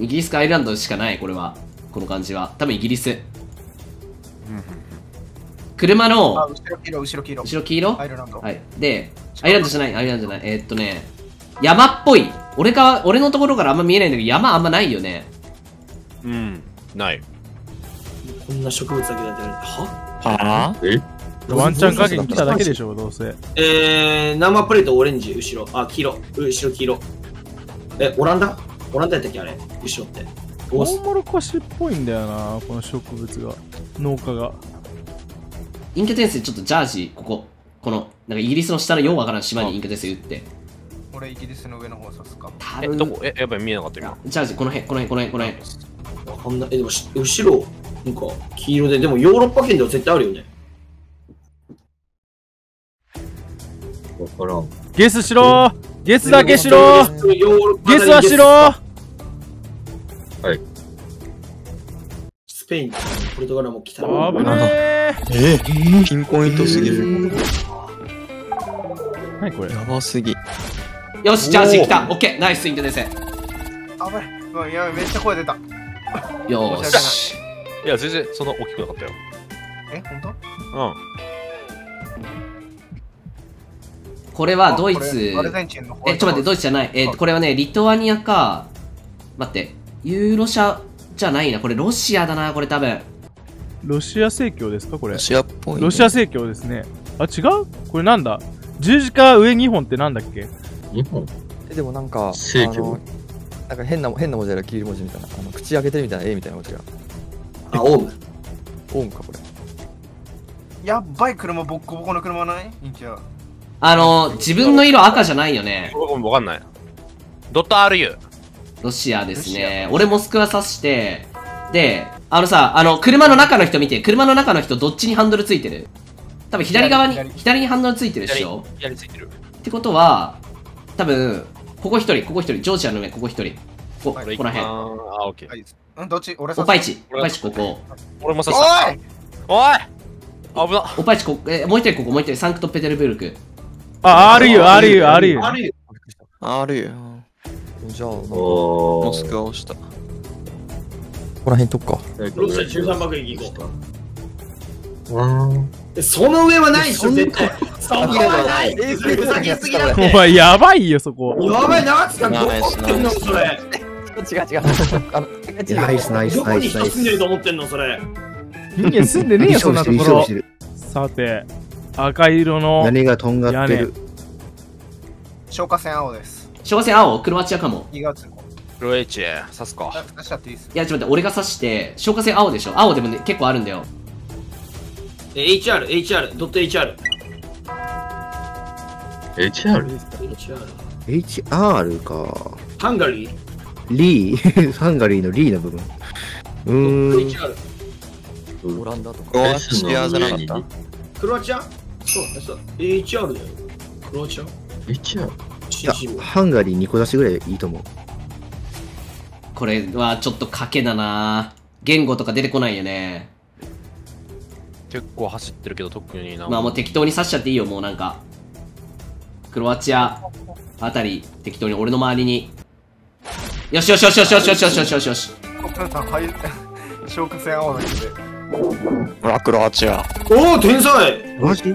イギリスかアイルランドしかない。これはこの感じは多分イギリス。車の後ろ黄色アイルランド。はいでアイルランドじゃない山っぽい。俺のところからあんま見えないんだけど山あんまないよね。うんないこんな植物だけだってはワンチャン影に来ただけでしょ、どうせ。生プレートオレンジ、後ろ。黄色。オランダやったっけあれ、後ろって。トウモロコシっぽいんだよな、この植物が。農家が。インキャテンスちょっとジャージ、この、なんかイギリスの下のようわからん島にインキャテンス打って。これイギリスの上の方刺すか。どこやっぱり見えなかったよ。ジャージ、この辺。わかんない。でも、後ろ、なんか、黄色で、でもヨーロッパ圏では絶対あるよね。ゲスしろー、ゲスだけしろー、ゲスはしろー。はいスペインポルトガルも来た。危ねー。ピンポイントすぎる。何これ、やばすぎ。よし、チャージきた。オッケー、ナイスインドです。あぶね、もうやばい、めっちゃ声出た。よし。いや、全然そんな大きくなかったよ。え、本当？うん。これはドイツ。え、ちょっと待って、ドイツじゃない。これはね、リトアニアか。待って、ユーロ社じゃないな。これロシアだな、これ多分。ロシア正教ですか、これ。ロシアっぽい。ロシア正教ですね。あ、違う？これなんだ？十字架上2本ってなんだっけ？でもなんか、なんか変な文字やら黄色文字みたいな、口開けてるみたいな絵みたいな文字が。あ、オウム。オウムか、これ。やっばい車、ボッコボコの車ない？自分の色赤じゃないよね。わかんない。ドット RU。ロシアですね。俺モスクワ指して、で、車の中の人見て、車の中の人どっちにハンドルついてる？多分左側に、左にハンドルついてるでしょ？左ついてる。ってことは、多分ここ一人、ここ一人、ジョージアの上、ここ一人、ここら辺。ああ、オッケー。どっち？俺さ。オパイチ、オパイチここ。俺もさ。おいおい危な。オパイチここ、もう一人ここ、もう一人、サンクトペテルブルク。あ、RU。じゃあ、モスクワ押した。ここら辺とっか。ロシア13爆撃行こうか。その上はないでしょ、絶対。そこはない。ふざけすぎだって。お前、やばいよ、そこ。やばい、長塚、どこ行ってんの、それ。違う。ナイス。どこに人住んでると思ってんの、それ。人間住んでねえよ、そんなところ。さて、赤色の。何がとんがってる。消火栓青です。消火栓青、クロアチアかも。クロエチア、刺すか。いや、ちょっと待って、俺が刺して、消火栓青でしょ。青でもね、結構あるんだよ。ドット HR。HR か。ハンガリーリーハンガリーのリーの部分。オランダとか。クロアチアじゃなかった。クロアチア？そう、HR だよ。クロアチア？HR？ ハンガリー2個出しぐらいいいと思う。これはちょっと賭けだな。言語とか出てこないよね。結構走ってるけど特にな。まあもう適当に刺しちゃっていいよ、もうなんか。クロアチアあたり、適当に俺の周りに。よし。消火栓青だけで。ほら、クロアチア。おお、天才マジ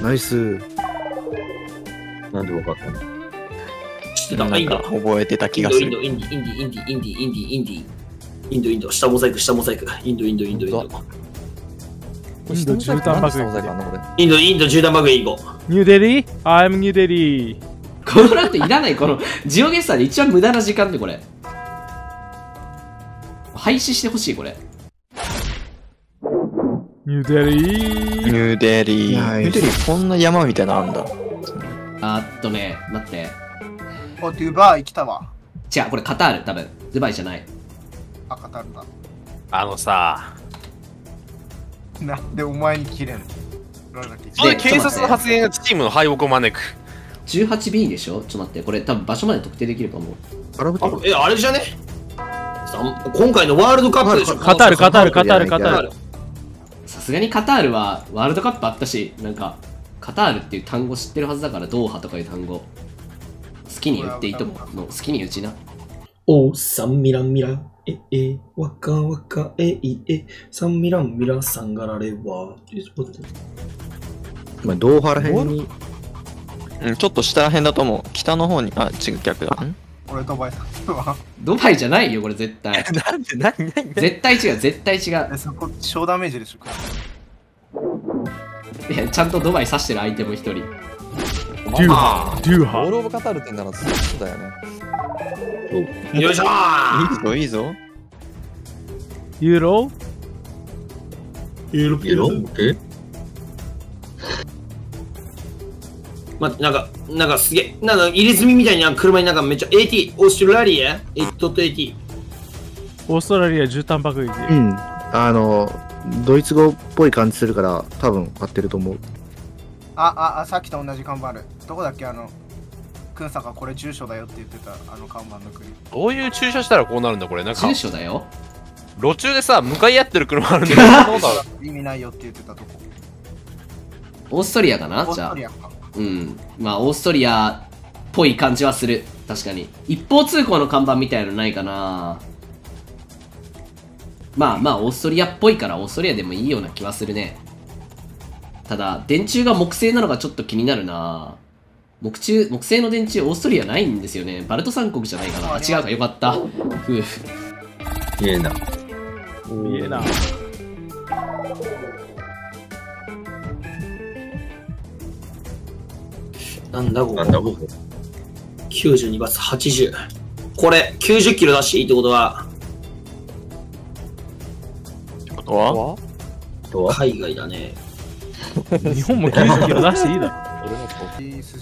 ナイス。なんで分かったの？知ってた、なんか覚えてた気がする。インド、下モザイク、インド。インド縦断爆撃行こう。ニューデリー ?I'm ニューデリー。この後いらない、このジオゲッサーで一番無駄な時間でこれ。廃止してほしい、これ。ニューデリー、こんな山みたいなのあんだ。待って。あ、ドゥバイ来たわ。違う、これカタール、多分。ドゥバイじゃない。あ、カタールだ。なんでお前に切れんの？警察の発言がチームの敗北を招く。18B でしょ？ちょっと待って、これ多分場所まで特定できるかも。あれじゃね？今回のワールドカップでしょ？カタール。さすがにカタールはワールドカップあったし、なんかカタールっていう単語知ってるはずだから、ドーハとかいう単語。好きに言っていいと思うの、好きに言うちな。おうさん、ミラ。わか、サンミランミラさんがられば。まあ、ドーハらへんに。ちょっと下らへんだと思う。北の方に、あ、違う、逆だ。俺、ドバイさん。ドバイじゃないよ、これ絶対。なんで、何絶対違う。そこ、小ダメージでしょうか。いや、ちゃんとドバイ刺してる相手も一人。デューハ。オールオブカタールってんだな、そうだよね。よいしょー、いいぞ。ユーロま、なんかすげえ、なんか入れ墨みたいな車になんかめっちゃ AT、オーストラリア、AT。オーストラリア、絨毯爆撃。うん。ドイツ語っぽい感じするから、多分合ってると思う。さっきと同じ看板ある。どこだっけ、くんさんがこれ住所だよって言ってた看板の国。どういう駐車したらこうなるんだこれ。なんか住所だよ。路中でさ向かい合ってる車あるんだけど。意味ないよって言ってたとこ。オーストリアかな。じゃあ、うん、まあオーストリアっぽい感じはする。確かに一方通行の看板みたいのないかな。まあまあオーストリアっぽいからオーストリアでもいいような気はするね。ただ電柱が木製なのがちょっと気になるな。木製の電柱オーストリアないんですよね。バルト三国じゃないかな。あ、違うか、よかった。ふう。見えな。見えな。なんだこれ。92バツ80。これ90キロ出していいってことは。ってことは？海外だね。日本も90キロ出していいだろ。い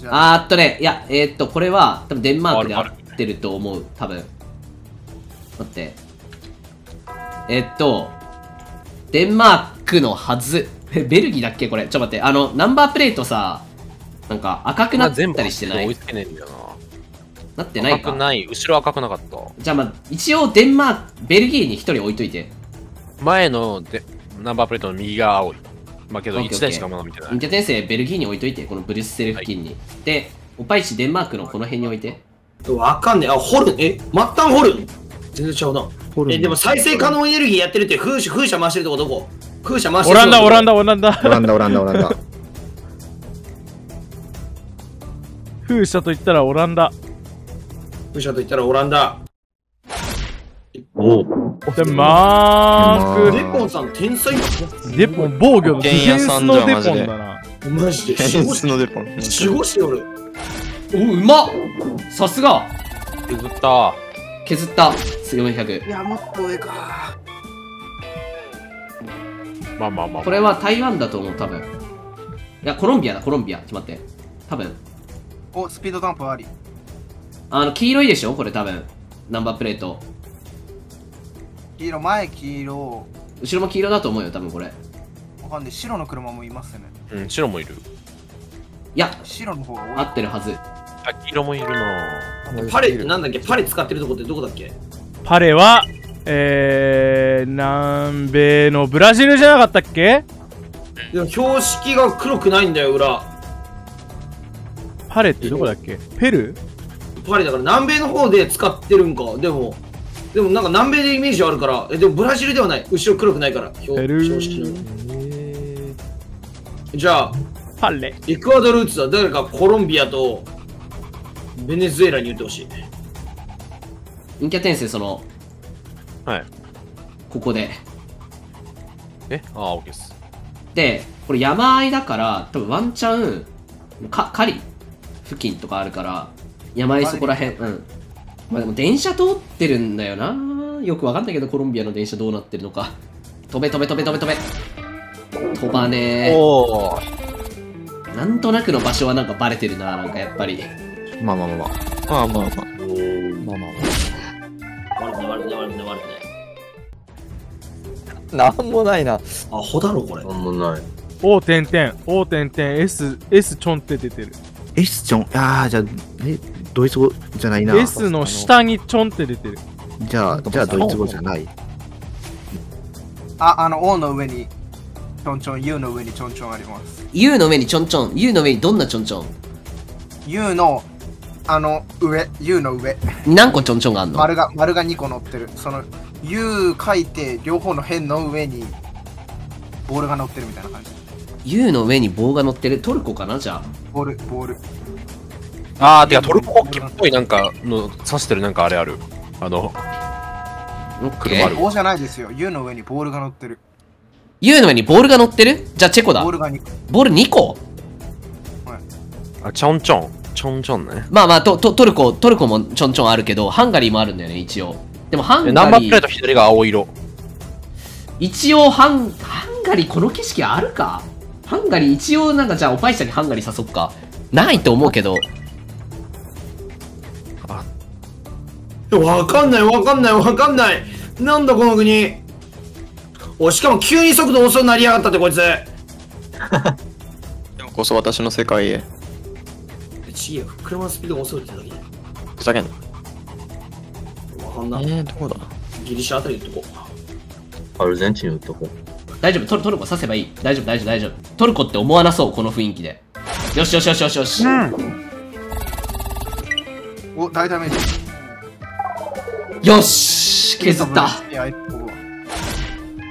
や、これは多分デンマークで合ってると思う。多分待って、デンマークのはず。ベルギーだっけこれ。ちょっと待って、あのナンバープレートさ、なんか赤くなったりしてない？なってないか。赤くない。後ろ赤くなかった。じゃあまあ一応デンマーク、ベルギーに1人置いといて、前のナンバープレートの右側青い。まあけど1台しかまだ見てない。2点生ベルギーに置いといて、このブリュッセル付近に。はい、で、おぱいしデンマークのこの辺に置いて。わかんねえ。あ、ホルン、末端ホルン全然ちゃうな。でも再生可能エネルギーやってるって風車回してるとこどこ？風車回してるとこ。オランダ。風車と言ったらオランダ。おお。で、マーク。デポンさん、天才。デポン、防御のディフェンスのデポンだな。マジで。ディフェンスのデポン。守護しておる。お、うまっ。さすが。削った。400。いや、もっと上か。まあまあまあ。これは台湾だと思う、多分。いや、コロンビア。ちょっと待って。多分。お、スピードダンプあり。黄色いでしょこれ多分。ナンバープレート。黄色、前黄色、後ろも黄色だと思うよ多分。これわかんない。白の車もいますね。うん、白もいる。いや、白の方が合ってるはず。あ、黄色もいるな。パレってなんだっけ？パレ使ってるとこってどこだっけ？パレは南米のブラジルじゃなかったっけ？いや、標識が黒くないんだよ裏。パレってどこだっけ？ペルー？パレだから南米の方で使ってるんか。でもなんか南米でイメージあるから。でもブラジルではない。後ろ黒くないから標識の。じゃあパレエクアドル打つは誰かコロンビアとベネズエラに打ってほしい。インキャ転生、そのはいここでオッケーです。でこれ山あいだから多分ワンチャンカリ付近とかあるから、山あいそこらへん。うん、まあでも電車通ってるんだよな。よくわかんないけどコロンビアの電車どうなってるのか。飛べ。飛ばねえ。おー。なんとなくの場所はなんかバレてるな。なんかやっぱり。まあ。悪くない。なんもないな。アホだろこれ。なんもない。S ちょんって出てる。S ちょん。じゃあドイツ語じゃないな。 S の下にちょんって出てる。じゃあドイツ語じゃない。O の上にちょんちょん、U の上にちょんちょんあります。 U の上にちょんちょん、U の上にどんなちょんちょん？ U の上、U の上何個ちょんちょんがあんの？丸が2個乗ってる。その U 書いて両方の辺の上にボールが乗ってるみたいな感じ。 U の上に棒が乗ってる。トルコかな。じゃあボールてかトルコ国旗っぽいなんかの指してる。なんかあれある。車ある。棒じゃないですよ。U の上にボールが乗ってる。じゃあチェコだ。ボール2個。あ、ちょんちょんね。まあトルコもちょんちょんあるけど、ハンガリーもあるんだよね一応。でもハンガリーナンバープレート左が青色。一応ハンガリーこの景色あるか。ハンガリー一応なんか、じゃあおぱいさんにハンガリー誘っか。ないと思うけど。わかんない。なんだこの国。しかも急に速度遅くなりやがったってこいつ。でもこそ私の世界へ。違う、車のスピードが遅いってだけだ。ふざけんな。わかんない。どこだ。ギリシャあたりのとこ。アルゼンチンのとこ。大丈夫、トルコ刺せばいい。大丈夫、大丈夫。トルコって思わなそう、この雰囲気で。よしよしよしよしよし。うん、お、大ダメージ。よし、削った。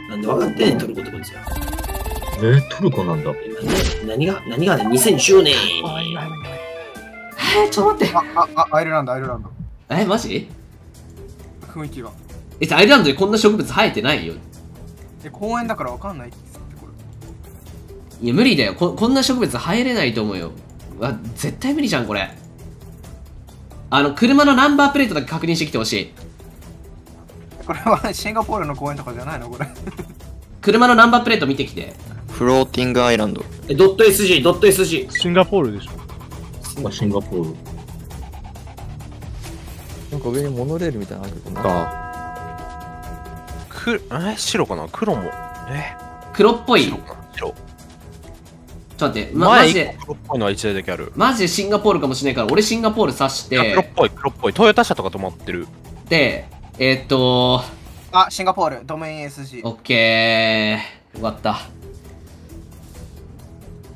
なんで分かってんねん、トルコってこいつ。トルコなんだ。何がね、2010年。ちょっと待って。アイルランド、アイルランド。マジ？雰囲気は。アイルランドでこんな植物生えてないよ。公園だから分かんないってこれ。いや無理だよ、こんな植物生えれないと思うよ。絶対無理じゃんこれ。車のナンバープレートだけ確認してきてほしい。これはシンガポールの公園とかじゃないのこれ。車のナンバープレート見てきて。フローティングアイランド。.sg、.sg。シンガポールでしょ。シンガポール。なんか上にモノレールみたいなのあるけどな。白かな、黒も黒っぽい。白ちょっと待って、マジで黒っぽいのは1台だけある。マジでシンガポールかもしれないから俺シンガポール刺して。黒っぽい黒っぽい、トヨタ車とか止まってる。でシンガポールドメイン SG。 オッケー、よかった。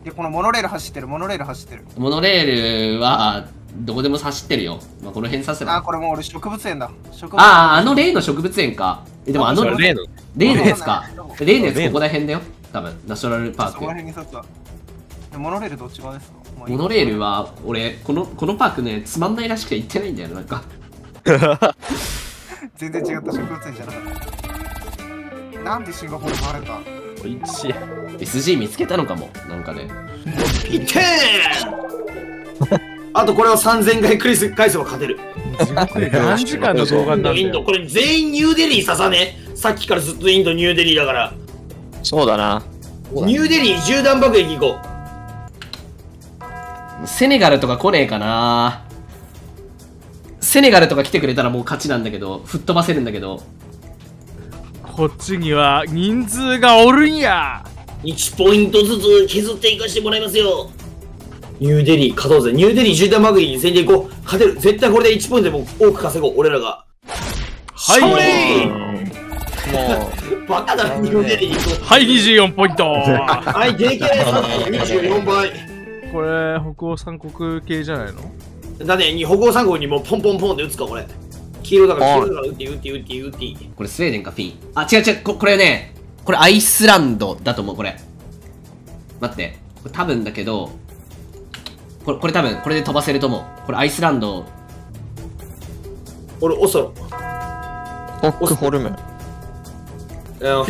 でこのモノレール走ってる。モノレールはどこでも走ってるよ。まあ、この辺させば。これもう俺植物園だ。あの例の植物園か。でもあの例のやつか。例のやつここら辺だよ。多分ナショナルパーク。ここら辺にさせた。モノレールどっち側ですか？モノレールは俺このパークねつまんないらしくて行ってないんだよなんか。全然違った植物園じゃなかった。なんでシンガポール回れた？おいしい。SG 見つけたのかもなんかね。いけー。あとこれを3000回クリス返せば勝てる。何時間の動画なんだよ。インドこれ全員ニューデリー刺さね。さっきからずっとインドニューデリーだから。そうだな。ニューデリー縦断爆撃行こう。セネガルとか来ねえかな。セネガルとか来てくれたらもう勝ちなんだけど、吹っ飛ばせるんだけど。こっちには人数がおるんや。1ポイントずつ削っていかしてもらいますよ。ニューデリー勝とうぜ。ニューデリー縦断爆撃に全然行こう。勝てる。絶対これで1ポイントでも多く稼ごう。俺らが。はい。もう。バカだな、ニューデリー行こう。はい、24ポイント。はい、24倍。これ、北欧三国系じゃないの？だね、北欧三国にもポンポンポンって打つか、これ。黄色だから、黄色だから、打って。これスウェーデンか、フィン。違う、これね、これアイスランドだと思う、これ。待って、これ多分だけど、これ多分これで飛ばせると思う。これアイスランド。俺オスロ。ホックホルム。フ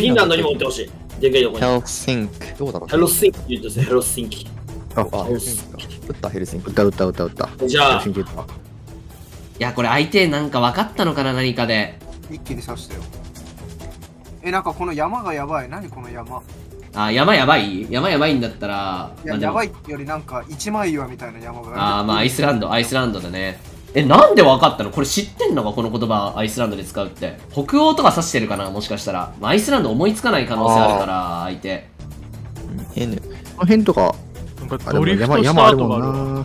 ィンランドにも打ってほしい。でかいとこに。ヘルシンキ。どうだろう。ヘルシンキ言うとヘルシンキ。ヘルシンキ打った。じゃあ。いやこれ相手なんか分かったのかな何かで。一気に刺したよ。なんかこの山がやばい。何この山。山やばいんだったらやばいよりなんか一枚岩みたいな山がまあアイスランドだね。なんで分かったのこれ。知ってんのかこの言葉アイスランドで使うって。北欧とか指してるかなもしかしたら。アイスランド思いつかない可能性あるから相手。この辺とかドリフトした跡がある。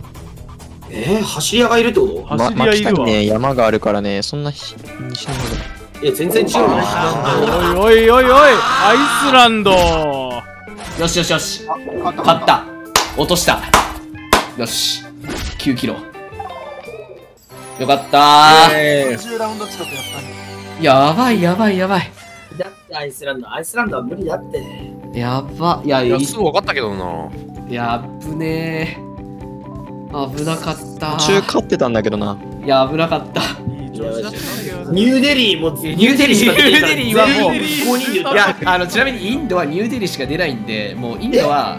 走り屋がいるってこと。走り屋いるわ。山があるからね。そんな西の方で全然違うね。おいアイスランド。よし勝った。落とした。よし9キロ、よかったー。10ラウンド近くやったね。やばい。だってアイスランドは無理だって。やば。いやすぐ分かったけどな。危ねえ。危なかった。途中勝ってたんだけどな。危なかった。ニューデリーはもう5人。ちなみにインドはニューデリーしか出ないんで、もうインドは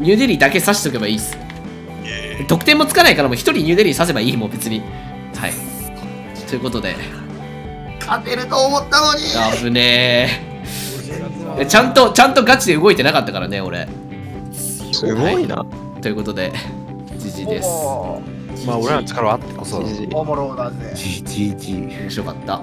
ニューデリーだけ刺しとけばいいっす。得点もつかないからもう1人ニューデリー刺せばいいもう別に。はい。ということで勝てると思ったのに。危ねえ。ちゃんとガチで動いてなかったからね俺。すごいな。ということでジジです。まあ俺らの力はあってこそ面白かった。